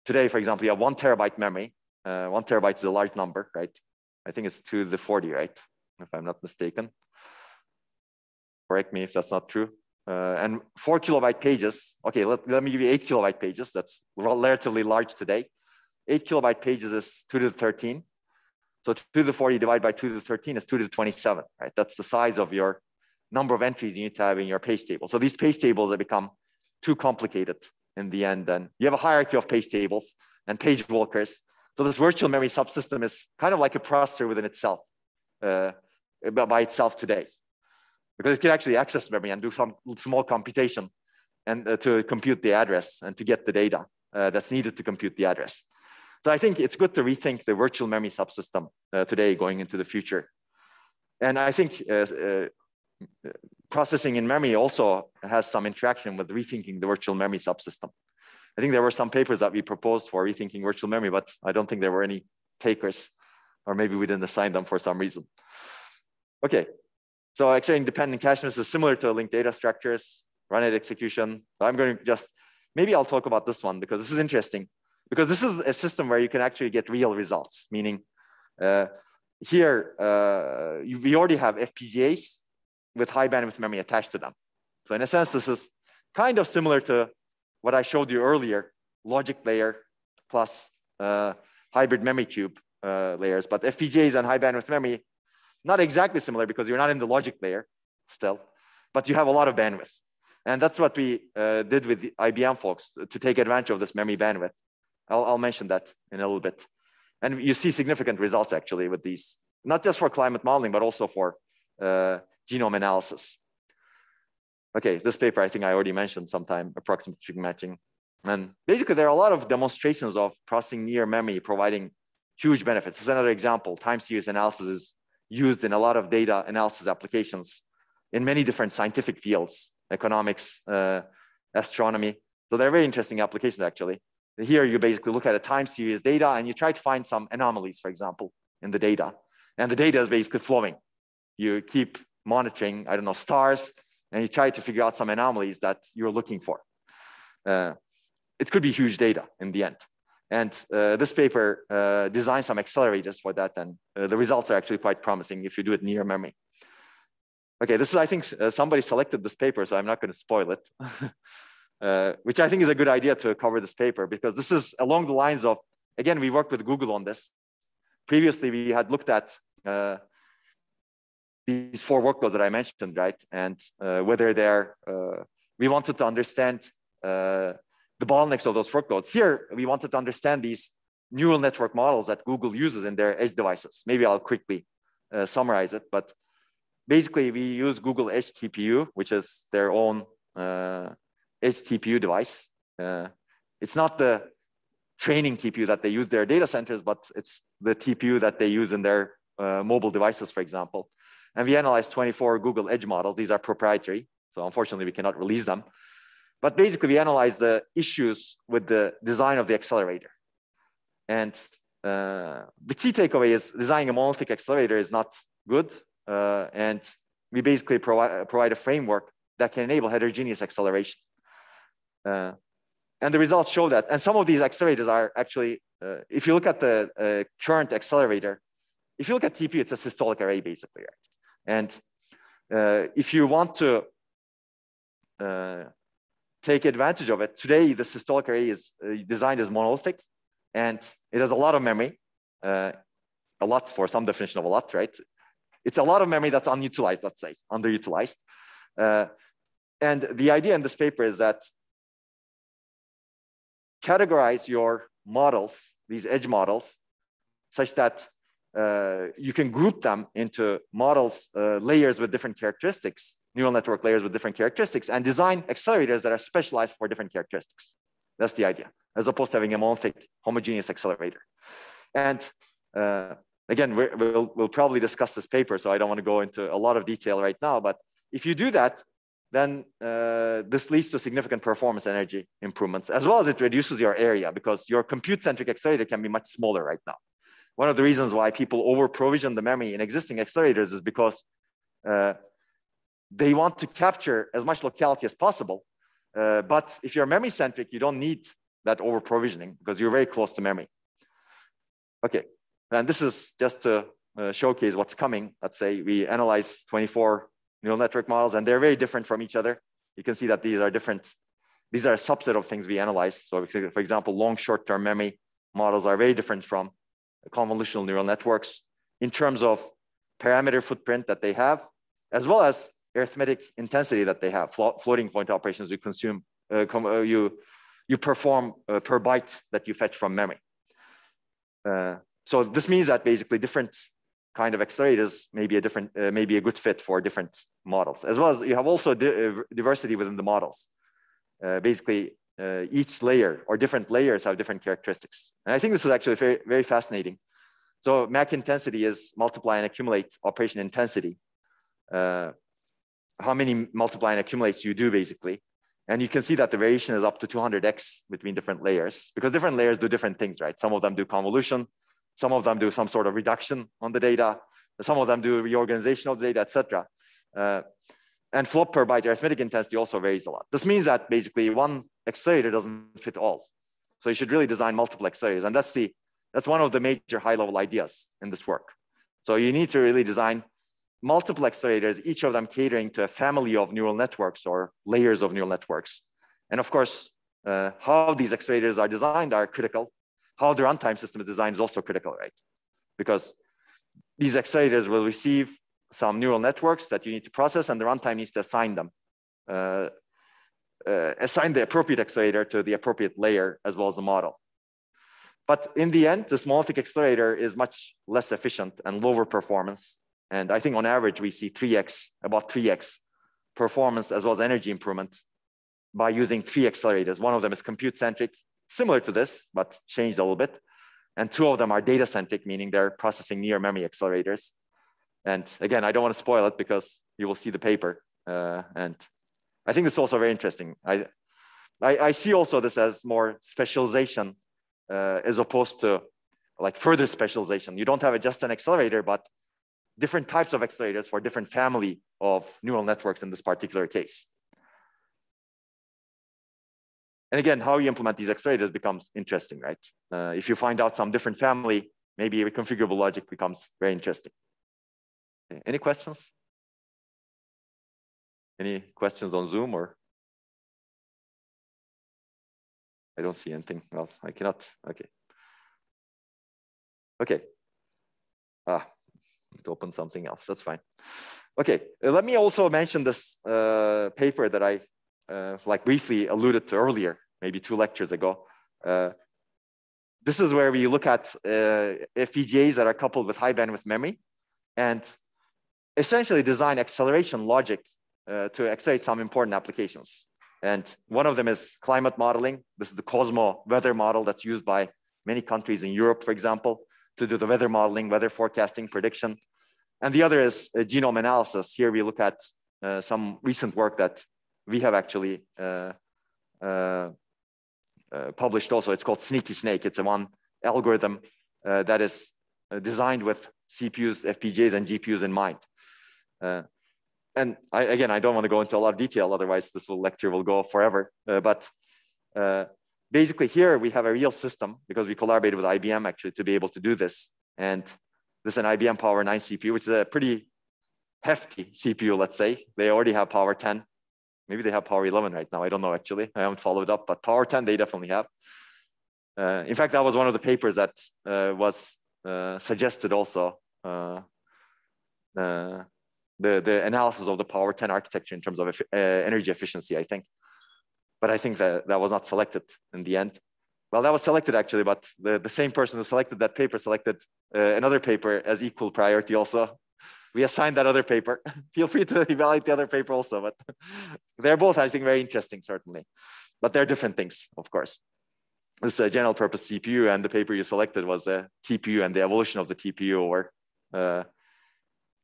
today, for example, you have one terabyte memory. Uh, one terabyte is a large number, right? I think it's two to the forty, right? If I'm not mistaken. Correct me if that's not true. Uh, and four kilobyte pages. Okay, let, let me give you eight kilobyte pages. That's relatively large today. Eight kilobyte pages is two to the thirteen. So two to the forty divided by two to the thirteen is two to the twenty-seven, right? That's the size of your number of entries you need to have in your page table. So these page tables have become too complicated in the end. And you have a hierarchy of page tables and page walkers. So this virtual memory subsystem is kind of like a processor within itself, uh, by itself today. Because it can actually access memory and do some small computation and uh, to compute the address and to get the data uh, that's needed to compute the address. So I think it's good to rethink the virtual memory subsystem uh, today going into the future. And I think uh, uh, processing in memory also has some interaction with rethinking the virtual memory subsystem. I think there were some papers that we proposed for rethinking virtual memory, but I don't think there were any takers, or maybe we didn't assign them for some reason. Okay. So actually independent cache misses is similar to linked data structures, run at execution. I'm going to just, maybe I'll talk about this one because this is interesting, because this is a system where you can actually get real results. Meaning uh, here, uh, you, we already have F P G As with high bandwidth memory attached to them. So in a sense, this is kind of similar to what I showed you earlier, logic layer plus uh, hybrid memory cube uh, layers, but F P G As and high bandwidth memory, not exactly similar because you're not in the logic layer still, but you have a lot of bandwidth. And that's what we uh, did with the I B M folks to take advantage of this memory bandwidth. I'll, I'll mention that in a little bit. And you see significant results actually with these, not just for climate modeling, but also for uh, genome analysis. Okay, this paper, I think I already mentioned sometime, approximate string matching. And basically there are a lot of demonstrations of processing near memory providing huge benefits. This is another example, time series analysis is used in a lot of data analysis applications in many different scientific fields, economics, uh, astronomy. So they're very interesting applications actually. Here you basically look at a time series data and you try to find some anomalies, for example, in the data. And the data is basically flowing. You keep monitoring, I don't know, stars, and you try to figure out some anomalies that you're looking for. Uh, it could be huge data in the end. And uh, this paper uh, designed some accelerators for that, and uh, the results are actually quite promising if you do it near memory. Okay, this is, I think uh, somebody selected this paper, so I'm not going to spoil it, uh, which I think is a good idea to cover this paper because this is along the lines of, again, we worked with Google on this. Previously, we had looked at uh, these four workloads that I mentioned, right? And uh, whether they're, uh, we wanted to understand uh, the bottlenecks of those workloads. Here, we wanted to understand these neural network models that Google uses in their edge devices. Maybe I'll quickly uh, summarize it, but basically we use Google Edge T P U, which is their own uh, Edge T P U device. Uh, it's not the training T P U that they use their data centers, but it's the T P U that they use in their uh, mobile devices, for example. And we analyzed twenty-four Google Edge models. These are proprietary, so unfortunately we cannot release them. But basically we analyzed the issues with the design of the accelerator. And uh, the key takeaway is designing a monolithic accelerator is not good. Uh, and we basically provide, provide a framework that can enable heterogeneous acceleration. Uh, and the results show that. And some of these accelerators are actually, uh, if you look at the uh, current accelerator, if you look at T P U, it's a systolic array basically, right? And uh, if you want to uh, take advantage of it, today the systolic array is uh, designed as monolithic, and it has a lot of memory, uh, a lot for some definition of a lot, right? It's a lot of memory that's unutilized, let's say, underutilized. Uh, and the idea in this paper is that categorize your models, these edge models, such that uh, you can group them into models, uh, layers with different characteristics, neural network layers with different characteristics, and design accelerators that are specialized for different characteristics. That's the idea, as opposed to having a monolithic homogeneous accelerator. And uh, again, we're, we'll, we'll probably discuss this paper, so I don't want to go into a lot of detail right now, but if you do that, then uh, this leads to significant performance energy improvements, as well as it reduces your area, because your compute-centric accelerator can be much smaller right now. One of the reasons why people over-provision the memory in existing accelerators is because uh, they want to capture as much locality as possible. Uh, but if you're memory-centric, you don't need that over-provisioning because you're very close to memory. Okay, and this is just to uh, showcase what's coming. Let's say we analyze twenty-four neural network models, and they're very different from each other. You can see that these are different. These are a subset of things we analyze. So for example, long short-term memory models are very different from convolutional neural networks in terms of parameter footprint that they have, as well as arithmetic intensity that they have, Flo floating point operations you consume, uh, uh, you, you perform uh, per byte that you fetch from memory. Uh, so this means that basically different kind of accelerators may be a different, uh, maybe a good fit for different models, as well as you have also di diversity within the models. Uh, basically, uh, each layer or different layers have different characteristics. And I think this is actually very, very fascinating. So M A C intensity is multiply and accumulate operation intensity. Uh, how many multiply and accumulates you do basically. And you can see that the variation is up to two hundred X between different layers, because different layers do different things, right? Some of them do convolution. Some of them do some sort of reduction on the data. Some of them do reorganization of the data, et cetera. Uh, and flop per byte arithmetic intensity also varies a lot. This means that basically one accelerator doesn't fit all. So you should really design multiple accelerators. And that's, the, that's one of the major high level ideas in this work. So you need to really design multiple accelerators, each of them catering to a family of neural networks or layers of neural networks. And of course, uh, how these accelerators are designed are critical. How the runtime system is designed is also critical, right? Because these accelerators will receive some neural networks that you need to process, and the runtime needs to assign them, uh, uh, assign the appropriate accelerator to the appropriate layer as well as the model. But in the end, this monolithic accelerator is much less efficient and lower performance. And I think on average, we see three X, about three X performance as well as energy improvement by using three accelerators. One of them is compute-centric, similar to this, but changed a little bit. And two of them are data-centric, meaning they're processing near memory accelerators. And again, I don't want to spoil it because you will see the paper. Uh, and I think this is also very interesting. I, I, I see also this as more specialization uh, as opposed to like further specialization. You don't have a, just an accelerator, but different types of accelerators for different family of neural networks in this particular case. And again, how you implement these accelerators becomes interesting, right? Uh, if you find out some different family, maybe reconfigurable logic becomes very interesting. Okay. Any questions? Any questions on Zoom or? I don't see anything. Well, I cannot, okay. Okay. Ah, it opened something else, that's fine. Okay, uh, let me also mention this uh, paper that I Uh, like briefly alluded to earlier, maybe two lectures ago. Uh, this is where we look at uh, F P G As that are coupled with high bandwidth memory and essentially design acceleration logic uh, to accelerate some important applications. And one of them is climate modeling. This is the Cosmo weather model that's used by many countries in Europe, for example, to do the weather modeling, weather forecasting, prediction. And the other is genome analysis. Here we look at uh, some recent work that we have actually uh, uh, uh, published also. It's called Sneaky Snake. It's a one algorithm uh, that is designed with C P Us, F P G As, and G P Us in mind. Uh, and I, again, I don't want to go into a lot of detail, otherwise this will lecture will go forever. Uh, but uh, basically here we have a real system because we collaborated with I B M actually to be able to do this. And this is an I B M Power nine C P U, which is a pretty hefty C P U, let's say. They already have Power ten. Maybe they have Power eleven right now. I don't know, actually. I haven't followed up, but Power ten, they definitely have. Uh, in fact, that was one of the papers that uh, was uh, suggested also. Uh, uh, the, the analysis of the Power ten architecture in terms of uh, energy efficiency, I think. But I think that, that was not selected in the end. Well, that was selected actually, but the, the same person who selected that paper selected uh, another paper as equal priority also. We assigned that other paper. Feel free to evaluate the other paper also, but they're both, I think, very interesting, certainly. But they're different things, of course. This is a general purpose C P U, and the paper you selected was the T P U and the evolution of the T P U or uh,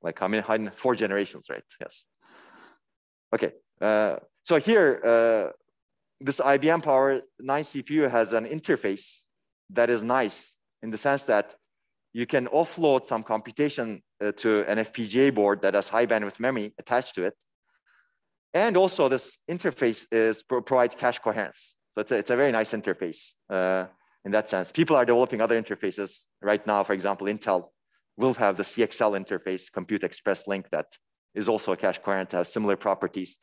like how many, four generations, right? Yes. Okay, uh, so here, uh, this I B M Power nine C P U has an interface that is nice in the sense that you can offload some computation uh, to an F P G A board that has high bandwidth memory attached to it. And also this interface is, provides cache coherence. So it's a, it's a very nice interface uh, in that sense. People are developing other interfaces right now. For example, Intel will have the C X L interface, Compute Express Link, that is also a cache coherent, has similar properties.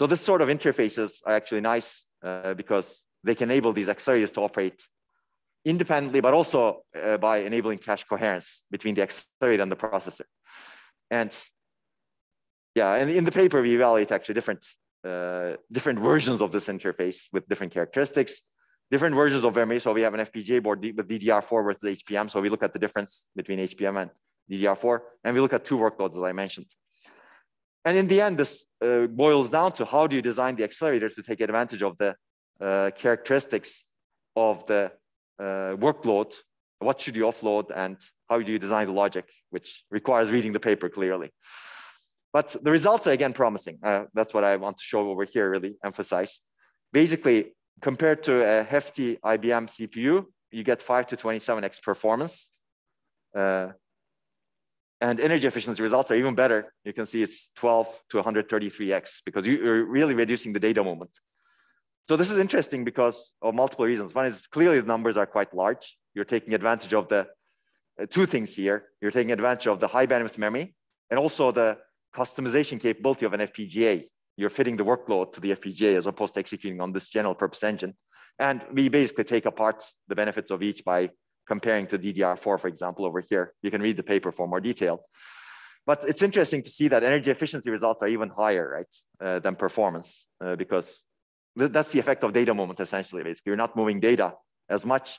So this sort of interfaces are actually nice uh, because they can enable these accelerators to operate independently, but also uh, by enabling cache coherence between the accelerator and the processor. And yeah, and in the paper, we evaluate actually different, uh, different versions of this interface with different characteristics, different versions of memory. So we have an F P G A board with D D R four versus H P M. So we look at the difference between H P M and D D R four, and we look at two workloads, as I mentioned. And in the end, this uh, boils down to how do you design the accelerator to take advantage of the uh, characteristics of the uh, workload, what should you offload, and how do you design the logic, which requires reading the paper clearly. But the results are again promising. Uh, that's what I want to show over here, really emphasize. Basically, compared to a hefty I B M C P U, you get five to twenty-seven X performance. Uh, And energy efficiency results are even better. You can see it's twelve to one hundred thirty-three X because you're really reducing the data movement. So this is interesting because of multiple reasons. One is clearly the numbers are quite large. You're taking advantage of the uh, two things here. You're taking advantage of the high bandwidth memory and also the customization capability of an F P G A. You're fitting the workload to the F P G A as opposed to executing on this general purpose engine. And we basically take apart the benefits of each by comparing to D D R four, for example, over here. You can read the paper for more detail. But it's interesting to see that energy efficiency results are even higher, right, uh, than performance, uh, because th that's the effect of data movement, essentially, basically. You're not moving data as much.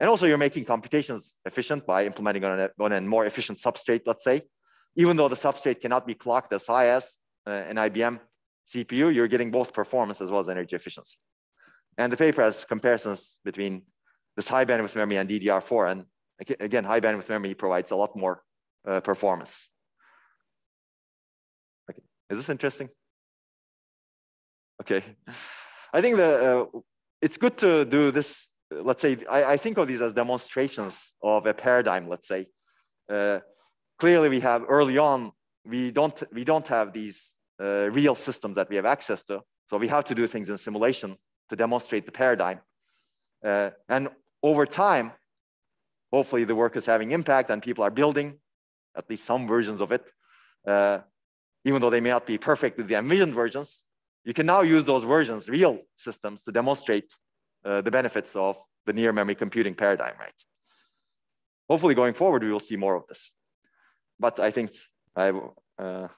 And also you're making computations efficient by implementing on a, on a more efficient substrate, let's say. Even though the substrate cannot be clocked as high as uh, an I B M C P U, you're getting both performance as well as energy efficiency. And the paper has comparisons between this high bandwidth memory and D D R four. And again, high bandwidth memory provides a lot more uh, performance. Okay, is this interesting? Okay, I think the, uh, it's good to do this, let's say, I, I think of these as demonstrations of a paradigm, let's say. Uh, clearly we have early on, we don't, we don't have these uh, real systems that we have access to. So we have to do things in simulation to demonstrate the paradigm. Uh, and over time, hopefully the work is having impact and people are building at least some versions of it. Uh, even though they may not be perfect with the envisioned versions, you can now use those versions, real systems, to demonstrate uh, the benefits of the near memory computing paradigm, right? Hopefully going forward, we will see more of this. But I think I, uh,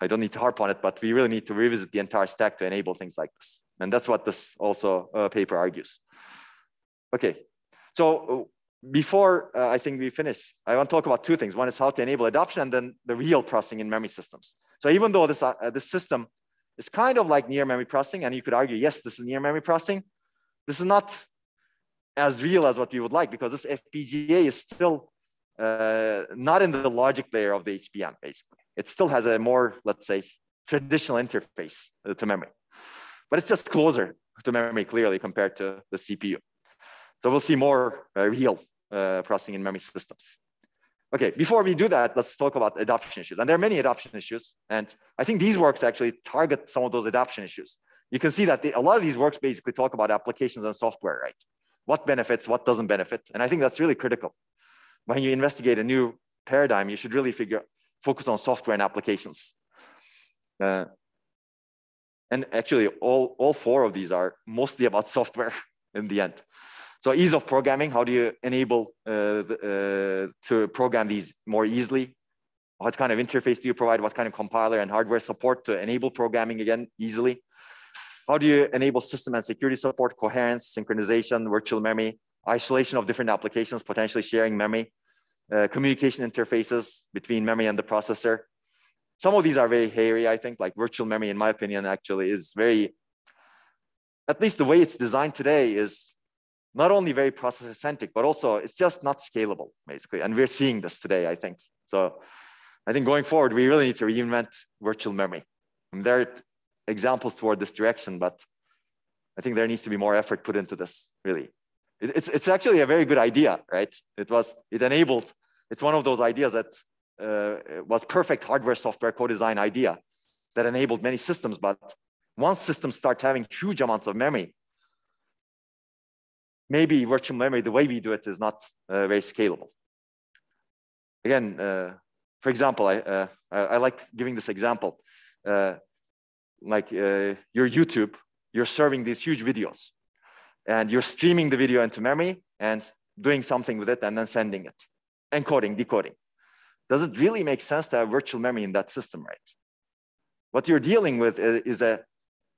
I don't need to harp on it, but we really need to revisit the entire stack to enable things like this. And that's what this also uh, paper argues. Okay, so before uh, I think we finish, I want to talk about two things. One is how to enable adoption and then the real processing in memory systems. So even though this, uh, this system It's kind of like near memory processing, and you could argue, yes, this is near memory processing. This is not as real as what we would like, because this F P G A is still uh, not in the logic layer of the H B M, basically. It still has a more, let's say, traditional interface to memory, but it's just closer to memory clearly compared to the C P U. So we'll see more uh, real uh, processing in memory systems. Okay, before we do that, let's talk about adoption issues. And there are many adoption issues. And I think these works actually target some of those adoption issues. You can see that they, a lot of these works basically talk about applications and software, right? What benefits, what doesn't benefit. And I think that's really critical. When you investigate a new paradigm, you should really figure, focus on software and applications. Uh, and actually all, all four of these are mostly about software in the end. So ease of programming, how do you enable uh, the, uh, to program these more easily? What kind of interface do you provide? What kind of compiler and hardware support to enable programming again easily? How do you enable system and security support, coherence, synchronization, virtual memory, isolation of different applications, potentially sharing memory, uh, communication interfaces between memory and the processor? Some of these are very hairy, I think, like virtual memory, in my opinion, actually is very, at least the way it's designed today is not only very processor-centric, but also it's just not scalable, basically. And we're seeing this today, I think. So I think going forward, we really need to reinvent virtual memory. And there are examples toward this direction, but I think there needs to be more effort put into this, really. It, it's, it's actually a very good idea, right? It was, it enabled, it's one of those ideas that uh, was perfect hardware software co-design idea that enabled many systems. But once systems start having huge amounts of memory, maybe virtual memory, the way we do it, is not uh, very scalable. Again, uh, for example, I, uh, I, I like giving this example. Uh, like uh, your YouTube, you're serving these huge videos and you're streaming the video into memory and doing something with it and then sending it, encoding, decoding. Does it really make sense to have virtual memory in that system, right? What you're dealing with is a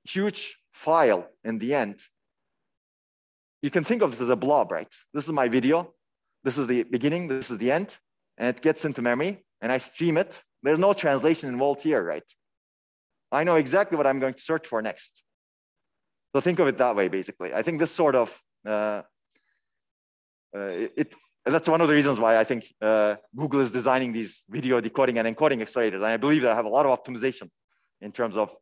huge file in the end. You can think of this as a blob, right? This is my video. This is the beginning, this is the end, and it gets into memory and I stream it. There's no translation involved here, right? I know exactly what I'm going to search for next. So think of it that way, basically. I think this sort of, uh, uh, it, that's one of the reasons why I think uh, Google is designing these video decoding and encoding accelerators. And I believe that I have a lot of optimization in terms of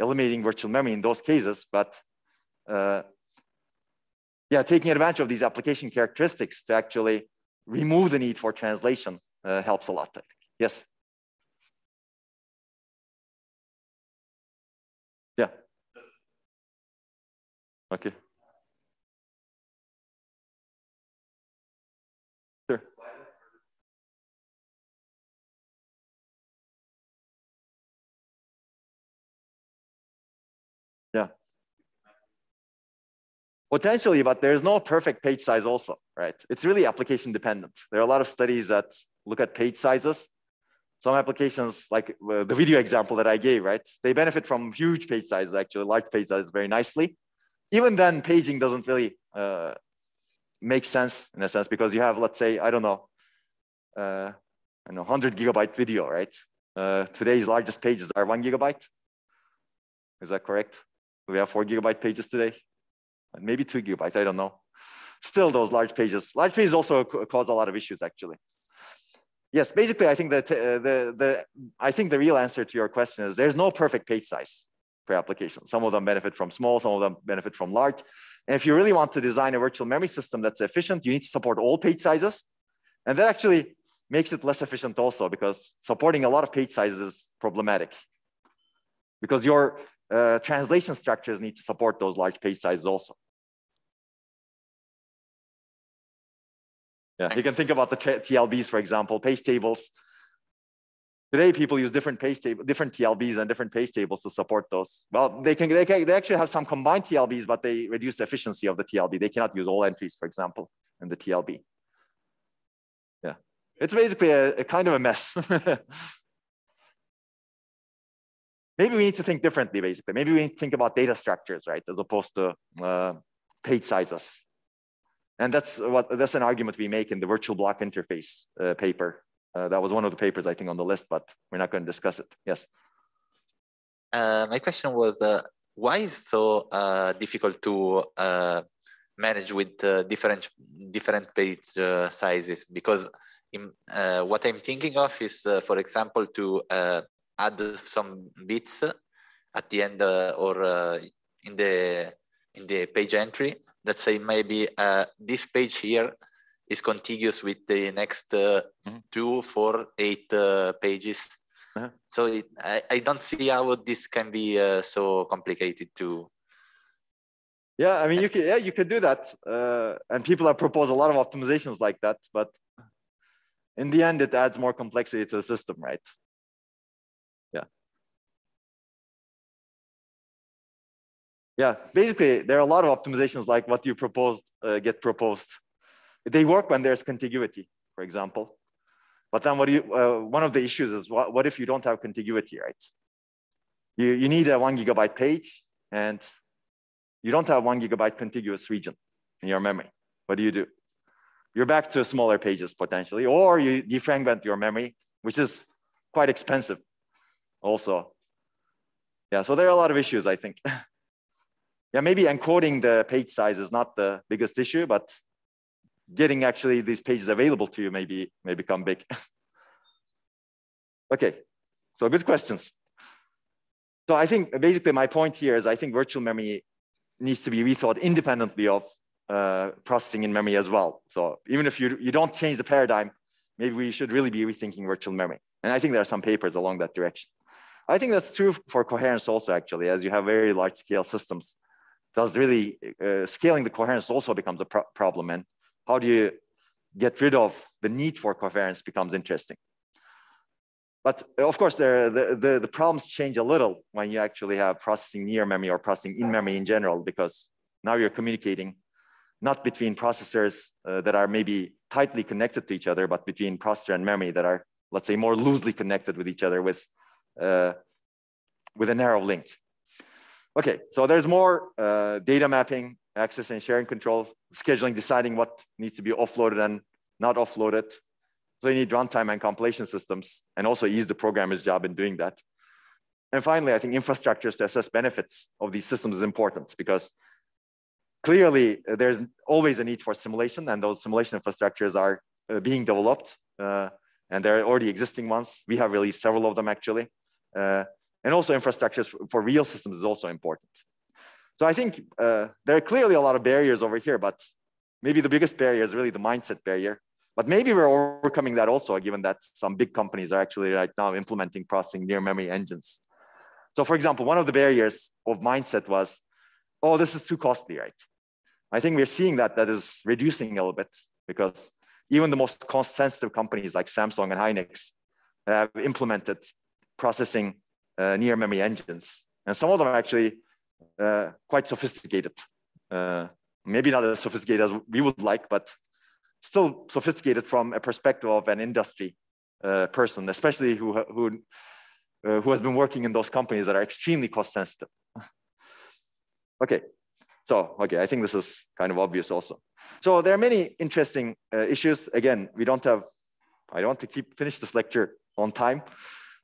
eliminating virtual memory in those cases, but, uh, yeah, taking advantage of these application characteristics to actually remove the need for translation uh, helps a lot, I think. Yes. Yeah. Okay. Sure. Yeah. Potentially, but there's no perfect page size also, right? It's really application dependent. There are a lot of studies that look at page sizes. Some applications, like the video example that I gave, right? They benefit from huge page sizes, actually, large page sizes very nicely. Even then, paging doesn't really uh, make sense in a sense, because you have, let's say, I don't know, uh, I don't know, one hundred gigabyte video, right? Uh, today's largest pages are one gigabyte. Is that correct? We have four gigabyte pages today. Maybe two gigabyte, I don't know. Still those large pages. Large pages also cause a lot of issues, actually. Yes, basically, I think that uh, the, the, I think the real answer to your question is there's no perfect page size for applications. Some of them benefit from small, some of them benefit from large. And if you really want to design a virtual memory system that's efficient, you need to support all page sizes. And that actually makes it less efficient also, because supporting a lot of page sizes is problematic, because your uh, translation structures need to support those large page sizes also. Yeah, you can think about the T L Bs, for example, page tables. Today, people use different page table, different T L Bs and different page tables to support those. Well, they can, they can, they actually have some combined T L Bs, but they reduce the efficiency of the T L B. They cannot use all entries, for example, in the T L B. Yeah, it's basically a, a kind of a mess. Maybe we need to think differently, basically. Maybe we need to think about data structures, right, as opposed to uh, page sizes. And that's what that's an argument we make in the virtual block interface uh, paper. Uh, that was one of the papers, I think, on the list, but we're not going to discuss it. Yes. Uh, my question was, uh, why is so uh, difficult to uh, manage with uh, different different page uh, sizes? Because in, uh, what I'm thinking of is, uh, for example, to uh, add some bits at the end uh, or uh, in the in the page entry. Let's say maybe uh, this page here is contiguous with the next uh, mm-hmm. two, four, eight uh, pages. Uh-huh. So it, I, I don't see how this can be uh, so complicated to. Yeah, I mean, you can, yeah, you can do that. Uh, and people have proposed a lot of optimizations like that, but in the end, it adds more complexity to the system, right? Yeah. Yeah, basically, there are a lot of optimizations like what you proposed uh, get proposed. They work when there's contiguity, for example. But then what do you, uh, one of the issues is what, what if you don't have contiguity, right? You, you need a one gigabyte page and you don't have one gigabyte contiguous region in your memory. What do you do? You're back to smaller pages potentially, or you defragment your memory, which is quite expensive also. Yeah, so there are a lot of issues, I think. Yeah, maybe encoding the page size is not the biggest issue, but getting actually these pages available to you maybe may become big. Okay, so good questions. So I think basically my point here is I think virtual memory needs to be rethought independently of uh, processing in memory as well. So even if you, you don't change the paradigm, maybe we should really be rethinking virtual memory. And I think there are some papers along that direction. I think that's true for coherence also actually, as you have very large scale systems. Does really uh, scaling the coherence also becomes a pro problem. And how do you get rid of the need for coherence becomes interesting. But of course, there, the, the, the problems change a little when you actually have processing near memory or processing in memory in general, because now you're communicating not between processors uh, that are maybe tightly connected to each other, but between processor and memory that are, let's say, more loosely connected with each other with, uh, with a narrow link. Okay, so there's more uh, data mapping, access and sharing control, scheduling, deciding what needs to be offloaded and not offloaded. So you need runtime and compilation systems and also ease the programmer's job in doing that. And finally, I think infrastructures to assess benefits of these systems is important because clearly there's always a need for simulation and those simulation infrastructures are uh, being developed uh, and there are already existing ones. We have released several of them actually. Uh, and also infrastructures for, for real systems is also important. So I think uh, there are clearly a lot of barriers over here, but maybe the biggest barrier is really the mindset barrier. But maybe we're overcoming that also, given that some big companies are actually right now implementing processing near memory engines. So for example, one of the barriers of mindset was, oh, this is too costly, right? I think we're seeing that that is reducing a little bit because even the most cost sensitive companies like Samsung and Hynix have implemented processing uh, near memory engines. And some of them are actually Uh, quite sophisticated. Uh, maybe not as sophisticated as we would like, but still sophisticated from a perspective of an industry uh, person, especially who who uh, who has been working in those companies that are extremely cost sensitive. Okay, so okay, I think this is kind of obvious also. So there are many interesting uh, issues. Again, we don't have. I don't want to keep finish this lecture on time.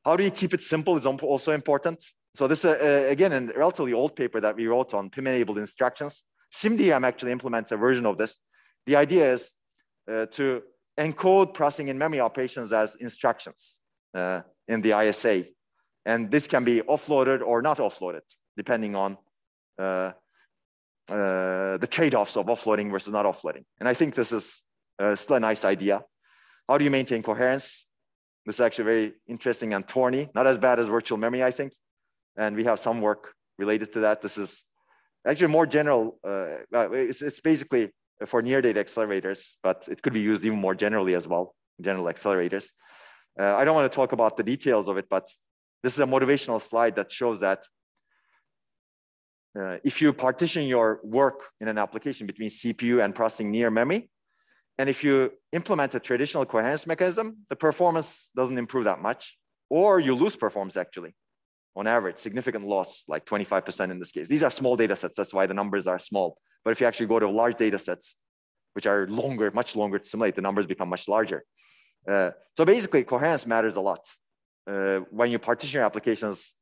How do you keep it simple is also important. So this, uh, again, a relatively old paper that we wrote on PIM-enabled instructions. SIMDRAM actually implements a version of this. The idea is uh, to encode processing in memory operations as instructions uh, in the I S A. And this can be offloaded or not offloaded, depending on uh, uh, the trade-offs of offloading versus not offloading. And I think this is uh, still a nice idea. How do you maintain coherence? This is actually very interesting and thorny, not as bad as virtual memory, I think. And we have some work related to that. This is actually more general. Uh, it's, it's basically for near data accelerators, but it could be used even more generally as well, general accelerators. Uh, I don't want to talk about the details of it, but this is a motivational slide that shows that uh, if you partition your work in an application between C P U and processing near memory, and if you implement a traditional coherence mechanism, the performance doesn't improve that much, or you lose performance actually. On average, significant loss, like twenty-five percent in this case. These are small data sets, that's why the numbers are small. But if you actually go to large data sets, which are longer, much longer to simulate, the numbers become much larger. Uh, so basically, coherence matters a lot. Uh, when you partition your applications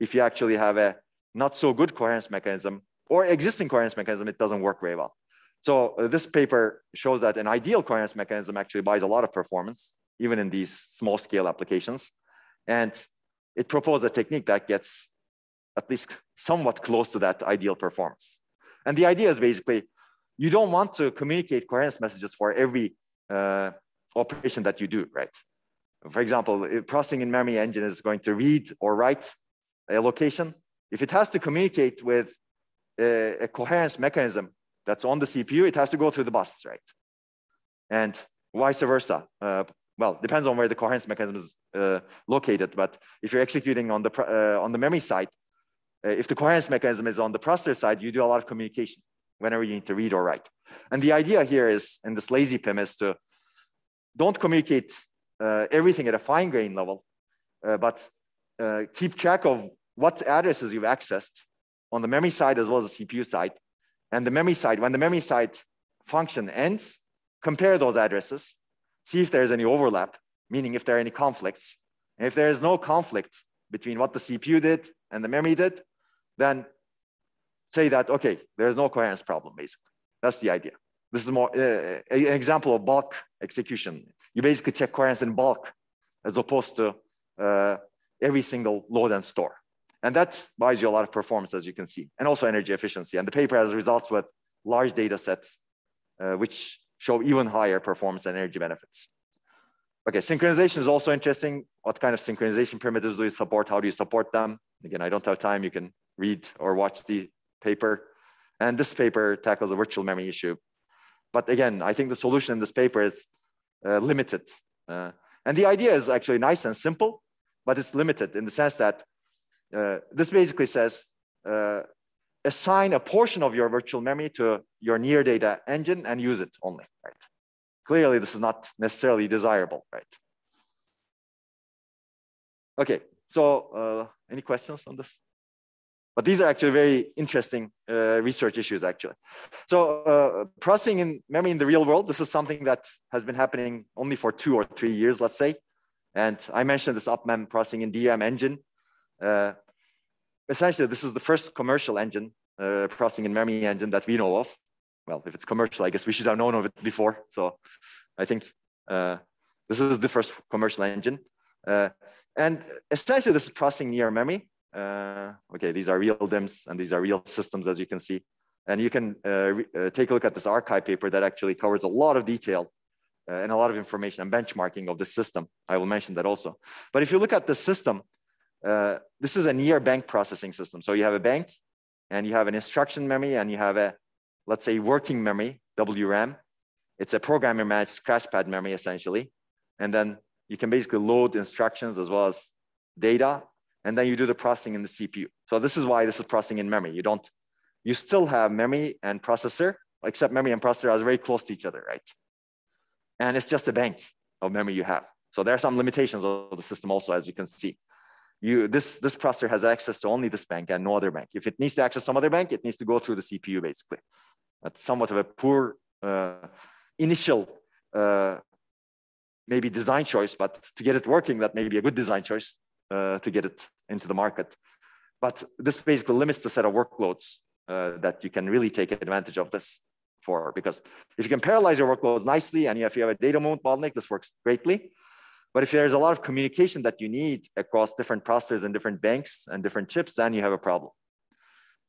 if you actually have a not so good coherence mechanism or existing coherence mechanism, it doesn't work very well. So uh, this paper shows that an ideal coherence mechanism actually buys a lot of performance, even in these small scale applications. And it proposed a technique that gets at least somewhat close to that ideal performance. And the idea is basically, you don't want to communicate coherence messages for every uh, operation that you do, right? For example, a processing in memory engine is going to read or write a location. If it has to communicate with a, a coherence mechanism that's on the C P U, it has to go through the bus, right? And vice versa. Uh, well, depends on where the coherence mechanism is uh, located, but if you're executing on the, uh, on the memory side, uh, if the coherence mechanism is on the processor side, you do a lot of communication whenever you need to read or write. And the idea here is, in this lazy P I M, is to don't communicate uh, everything at a fine grain level, uh, but uh, keep track of what addresses you've accessed on the memory side as well as the C P U side. And the memory side, when the memory side function ends, compare those addresses, see if there's any overlap, meaning if there are any conflicts. And if there is no conflict between what the C P U did and the memory did, then say that, okay, there's no coherence problem, basically. That's the idea. This is more uh, an example of bulk execution. You basically check coherence in bulk as opposed to uh, every single load and store. And that buys you a lot of performance, as you can see, and also energy efficiency. And the paper has results with large data sets, uh, which show even higher performance and energy benefits. Okay, synchronization is also interesting. What kind of synchronization primitives do you support? How do you support them? Again, I don't have time. You can read or watch the paper. And this paper tackles a virtual memory issue. But again, I think the solution in this paper is uh, limited. Uh, and the idea is actually nice and simple, but it's limited in the sense that Uh, this basically says, uh, assign a portion of your virtual memory to your near data engine and use it only, right? Clearly, this is not necessarily desirable, right? Okay, so uh, any questions on this? But these are actually very interesting uh, research issues, actually. So uh, processing in memory in the real world, this is something that has been happening only for two or three years, let's say. And I mentioned this UpMem processing in D RAM engine. Uh, essentially, this is the first commercial engine, uh, processing in memory engine that we know of. Well, if it's commercial, I guess we should have known of it before. So I think uh, this is the first commercial engine. Uh, and essentially, this is processing near memory. Uh, okay, these are real D I Ms and these are real systems, as you can see. And you can uh, uh, take a look at this archive paper that actually covers a lot of detail uh, and a lot of information and benchmarking of the system. I will mention that also. But if you look at the system, Uh, this is a near bank processing system. So you have a bank and you have an instruction memory and you have a, let's say, working memory, W RAM. It's a programmer managed crash pad memory, essentially. And then you can basically load instructions as well as data. And then you do the processing in the C P U. So this is why this is processing in memory. You don't, you still have memory and processor, except memory and processor are very close to each other, right? And it's just a bank of memory you have. So there are some limitations of the system also, as you can see. You, this, this processor has access to only this bank and no other bank. If it needs to access some other bank, it needs to go through the C P U, basically. That's somewhat of a poor uh, initial, uh, maybe design choice, but to get it working, that may be a good design choice uh, to get it into the market. But this basically limits the set of workloads uh, that you can really take advantage of this for, because if you can parallelize your workloads nicely, and if you have a data moment bottleneck, this works greatly. But if there's a lot of communication that you need across different processors and different banks and different chips, then you have a problem.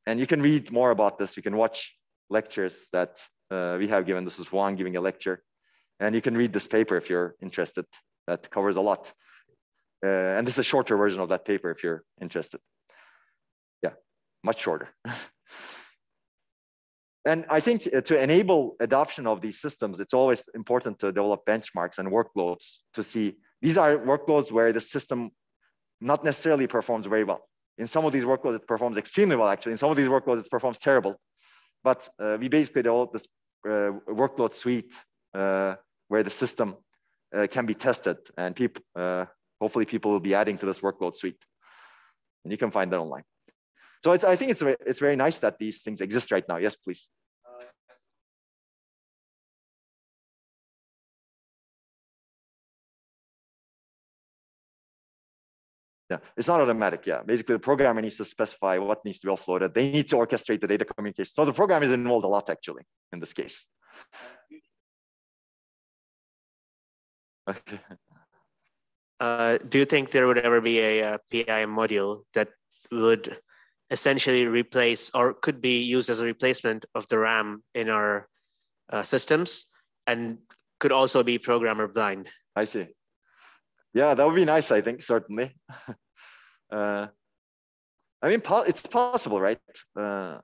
And you can read more about this. You can watch lectures that uh, we have given. This is Juan giving a lecture. And you can read this paper if you're interested. That covers a lot. Uh, and this is a shorter version of that paper if you're interested. Yeah, much shorter. And I think to enable adoption of these systems, it's always important to develop benchmarks and workloads to see. These are workloads where the system not necessarily performs very well. In some of these workloads, it performs extremely well, actually. In some of these workloads, it performs terrible. But uh, we basically develop this uh, workload suite uh, where the system uh, can be tested. And people, uh, hopefully people will be adding to this workload suite. And you can find that online. So it's, I think it's, it's very nice that these things exist right now. Yes, please. Yeah, it's not automatic. Yeah, basically the programmer needs to specify what needs to be offloaded. They need to orchestrate the data communication. So the program is involved a lot actually in this case. Okay. Uh, do you think there would ever be a, a P I module that would essentially replace or could be used as a replacement of the RAM in our uh, systems and could also be programmer blind? I see. Yeah, that would be nice, I think, certainly. uh, I mean, po it's possible, right? Uh,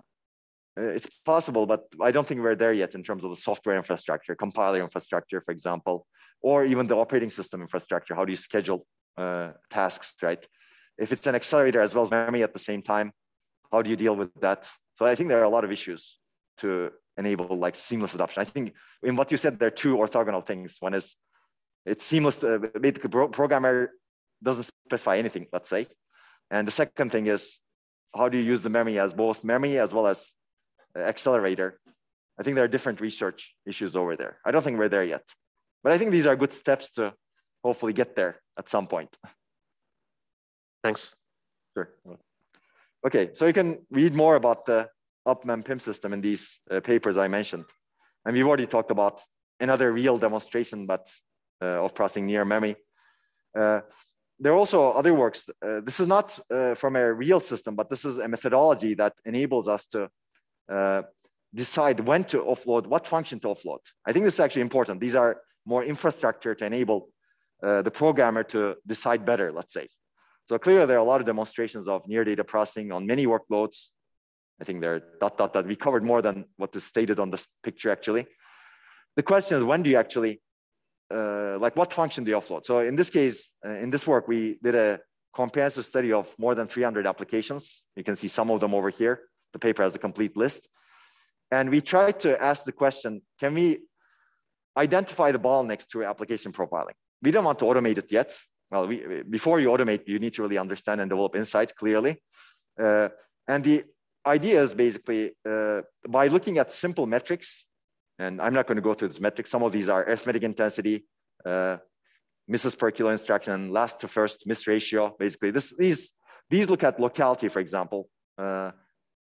it's possible, but I don't think we're there yet in terms of the software infrastructure, compiler infrastructure, for example, or even the operating system infrastructure. How do you schedule uh, tasks, right? If it's an accelerator as well as memory at the same time, how do you deal with that? So I think there are a lot of issues to enable like seamless adoption. I think in what you said, there are two orthogonal things. One is it's seamless, to, basically programmer doesn't specify anything, let's say. And the second thing is, how do you use the memory as both memory as well as accelerator? I think there are different research issues over there. I don't think we're there yet, but I think these are good steps to hopefully get there at some point. Thanks. Sure. Okay, so you can read more about the UpMem P I M system in these uh, papers I mentioned. And we've already talked about another real demonstration, but Uh, of processing near memory. Uh, there are also other works. Uh, this is not uh, from a real system, but this is a methodology that enables us to uh, decide when to offload, what function to offload. I think this is actually important. These are more infrastructure to enable uh, the programmer to decide better, let's say. So clearly there are a lot of demonstrations of near data processing on many workloads. I think there are dot, dot, dot. We covered more than what is stated on this picture actually. The question is, when do you actually Uh, like what function do you offload? So in this case, uh, in this work, we did a comprehensive study of more than three hundred applications. You can see some of them over here. The paper has a complete list. And we tried to ask the question, can we identify the bottlenecks through application profiling? We don't want to automate it yet. Well, we, before you automate, you need to really understand and develop insight clearly. Uh, and the idea is basically uh, by looking at simple metrics. And I'm not going to go through this metric. Some of these are arithmetic intensity, uh, misses per kilo instruction, last to first miss ratio. Basically, this, these, these look at locality, for example. Uh,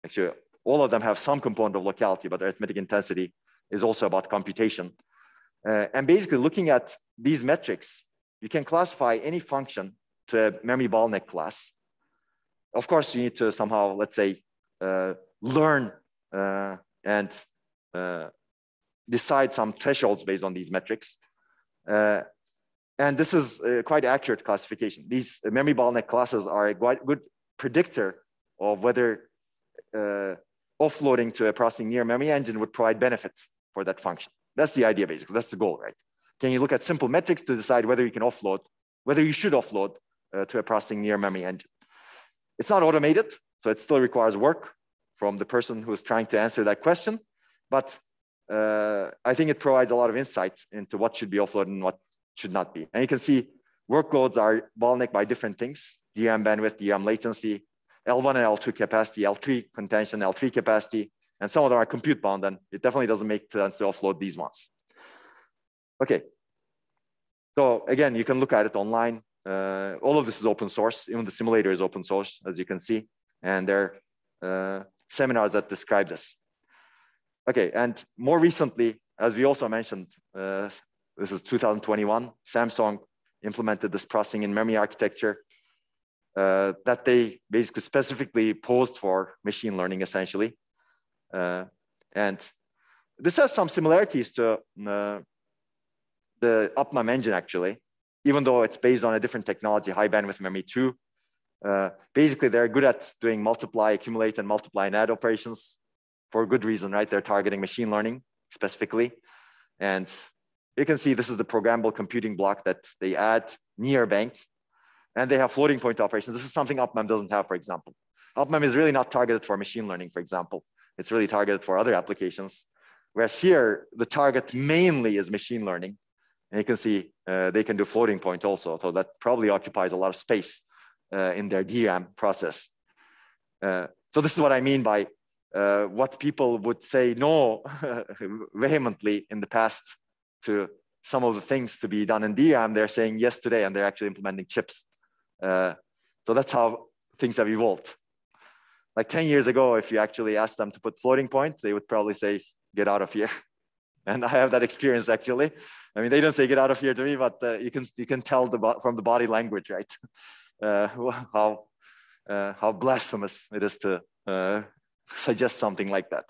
actually, all of them have some component of locality, but arithmetic intensity is also about computation. Uh, and basically, looking at these metrics, you can classify any function to a memory bottleneck class. Of course, you need to somehow, let's say, uh, learn uh, and uh, decide some thresholds based on these metrics. Uh, and this is uh, quite accurate classification. These memory bottleneck classes are a quite good predictor of whether uh, offloading to a processing near memory engine would provide benefits for that function. That's the idea, basically. That's the goal, right? Can you look at simple metrics to decide whether you can offload, whether you should offload uh, to a processing near memory engine? It's not automated, so it still requires work from the person who is trying to answer that question, but Uh, I think it provides a lot of insight into what should be offloaded and what should not be. And you can see workloads are bottlenecked by different things: D RAM bandwidth, D RAM latency, L one and L two capacity, L three contention, L three capacity, and some of them are compute bound, and it definitely doesn't make sense to offload these ones. Okay. So again, you can look at it online. Uh, all of this is open source. Even the simulator is open source, as you can see. And there are uh, seminars that describe this. Okay, and more recently, as we also mentioned, uh, this is two thousand twenty-one, Samsung implemented this processing in memory architecture uh, that they basically specifically posed for machine learning, essentially. Uh, and this has some similarities to uh, the UpMem engine, actually, even though it's based on a different technology, high bandwidth memory two. Uh, basically, they're good at doing multiply, accumulate, and multiply and add operations. For good reason, right? They're targeting machine learning specifically. And you can see this is the programmable computing block that they add near bank. And they have floating point operations. This is something UpMem doesn't have, for example. UpMem is really not targeted for machine learning, for example. It's really targeted for other applications. Whereas here, the target mainly is machine learning. And you can see uh, they can do floating point also. So that probably occupies a lot of space uh, in their D RAM process. Uh, so this is what I mean by Uh, what people would say no vehemently in the past to some of the things to be done in D RAM, they're saying yes today, and they're actually implementing chips. Uh, So that's how things have evolved. Like ten years ago, if you actually asked them to put floating point, they would probably say, get out of here. And I have that experience actually. I mean, they don't say get out of here to me, but uh, you can you can tell the from the body language, right? Uh, how uh, how blasphemous it is to uh, suggest something like that.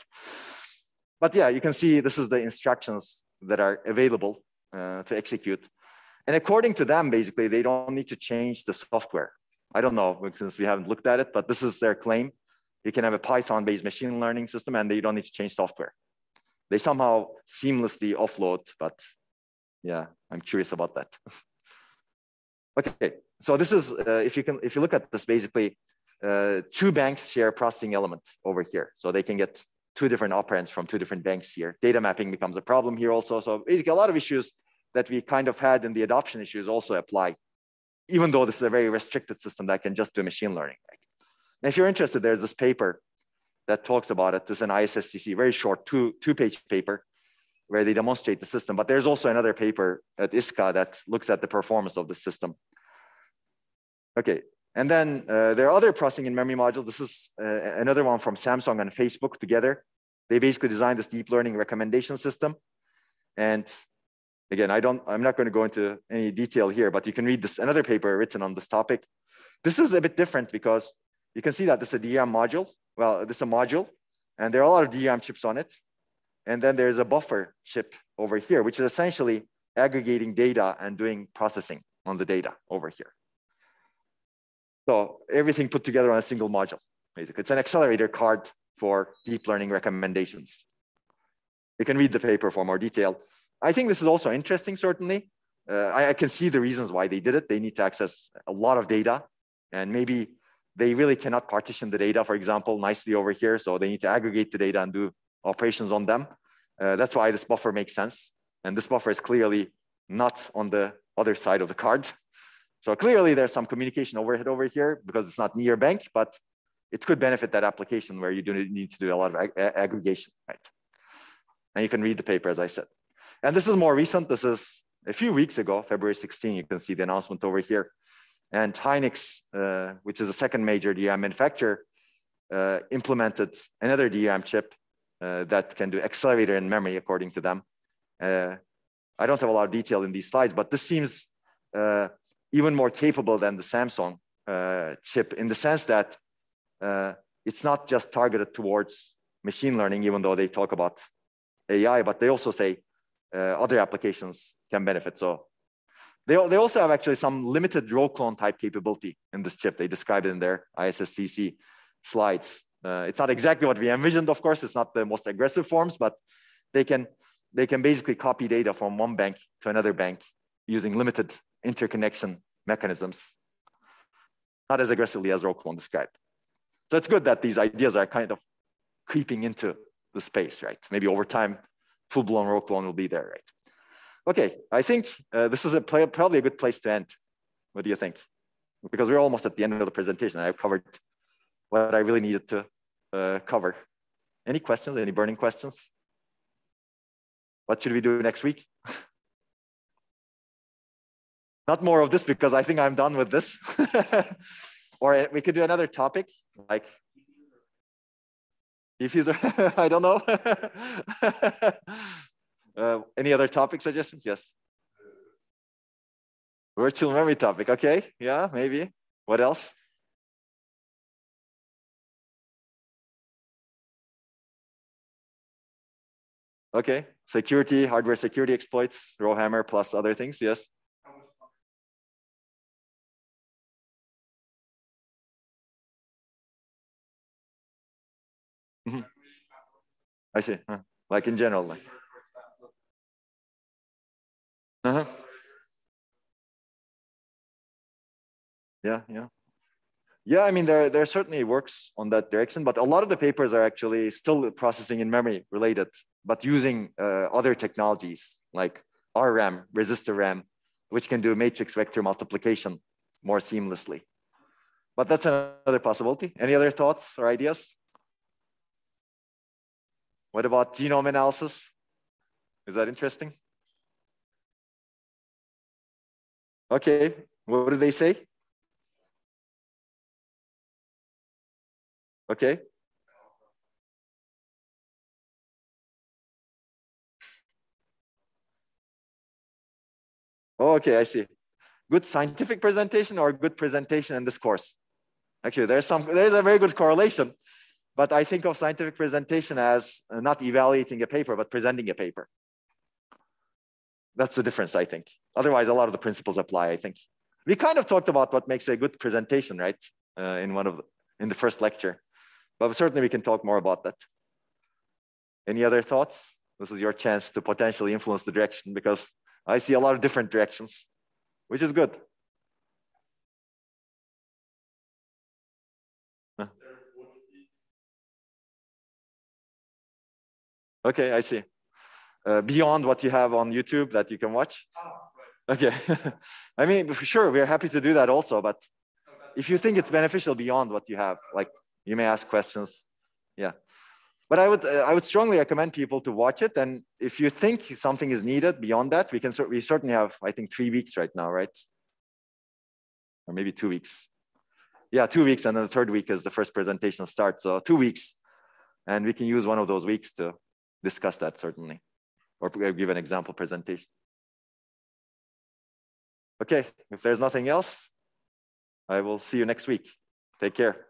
But yeah, you can see this is the instructions that are available uh, to execute. And according to them, basically, they don't need to change the software. I don't know, since we haven't looked at it, but this is their claim. You can have a Python-based machine learning system and you don't need to change software. They somehow seamlessly offload, but yeah, I'm curious about that. Okay, so this is, uh, if you can, if you look at this, basically, uh, two banks share processing element over here. So they can get two different operands from two different banks here. Data mapping becomes a problem here also. So basically a lot of issues that we kind of had in the adoption issues also apply, even though this is a very restricted system that can just do machine learning. And if you're interested, there's this paper that talks about it. This is an I S S C C, very short two, two page paper where they demonstrate the system. But there's also another paper at I S S C C that looks at the performance of the system. Okay, and then uh, there are other processing and memory modules. This is uh, another one from Samsung and Facebook together. They basically designed this deep learning recommendation system. And again, I don't, I'm not going to go into any detail here, but you can read this, another paper written on this topic. This is a bit different because you can see that this is a D RAM module. Well, this is a module, and there are a lot of D RAM chips on it. And then there's a buffer chip over here, which is essentially aggregating data and doing processing on the data over here. So everything put together on a single module, basically. It's an accelerator card for deep learning recommendations. You can read the paper for more detail. I think this is also interesting, certainly. Uh, I, I can see the reasons why they did it. They need to access a lot of data, and maybe they really cannot partition the data, for example, nicely over here. So they need to aggregate the data and do operations on them. Uh, that's why this buffer makes sense. And this buffer is clearly not on the other side of the card. So clearly there's some communication overhead over here because it's not near bank, but it could benefit that application where you do need to do a lot of ag aggregation, right? And you can read the paper, as I said. And this is more recent. This is a few weeks ago, February sixteenth, you can see the announcement over here. And Hynix, uh, which is the second major D RAM manufacturer, uh, implemented another D RAM chip uh, that can do accelerator in memory, according to them. Uh, I don't have a lot of detail in these slides, but this seems uh, even more capable than the Samsung uh, chip in the sense that uh, it's not just targeted towards machine learning, even though they talk about A I, but they also say uh, other applications can benefit. So They, they also have actually some limited row clone type capability in this chip. They describe it in their I S S C C slides. Uh, it's not exactly what we envisioned, of course. It's not the most aggressive forms, but they can, they can basically copy data from one bank to another bank using limited interconnection mechanisms, not as aggressively as row clone described. So it's good that these ideas are kind of creeping into the space, right? Maybe over time, full-blown row clone will be there, right? Okay, I think uh, this is a play, probably a good place to end. What do you think? Because we're almost at the end of the presentation. I've covered what I really needed to uh, cover. Any questions, any burning questions? What should we do next week? Not more of this because I think I'm done with this. Or we could do another topic like diffuser, I don't know. Uh, any other topic suggestions? Yes. Virtual memory topic. Okay. Yeah, maybe. What else? Okay. Security, hardware security exploits, RowHammer plus other things. Yes. Mm-hmm. I see. Huh. Like in general. Like. Uh-huh. Yeah, yeah. Yeah, I mean, there, there certainly works on that direction, but a lot of the papers are actually still processing in memory related, but using uh, other technologies like R RAM, resistor RAM, which can do matrix vector multiplication more seamlessly. But that's another possibility. Any other thoughts or ideas? What about genome analysis? Is that interesting? Okay, what do they say? Okay. Okay, I see. Good scientific presentation or good presentation in this course? Actually, there's some, there's a very good correlation, but I think of scientific presentation as not evaluating a paper, but presenting a paper. That's the difference, I think. Otherwise, a lot of the principles apply, I think. We kind of talked about what makes a good presentation, right? Uh, in one of the, in the first lecture, but certainly we can talk more about that. Any other thoughts? This is your chance to potentially influence the direction, because I see a lot of different directions, which is good. Huh. Okay, I see. Uh, beyond what you have on YouTube that you can watch. Okay, I mean, for sure, we're happy to do that also, but if you think it's beneficial beyond what you have, like you may ask questions, yeah. But I would uh, I would strongly recommend people to watch it. And if you think something is needed beyond that, we can we certainly have, I think, three weeks right now, right? Or maybe two weeks. Yeah, two weeks, and then the third week is the first presentation starts. So two weeks, and we can use one of those weeks to discuss that certainly, or give an example presentation. Okay, if there's nothing else, I will see you next week. Take care.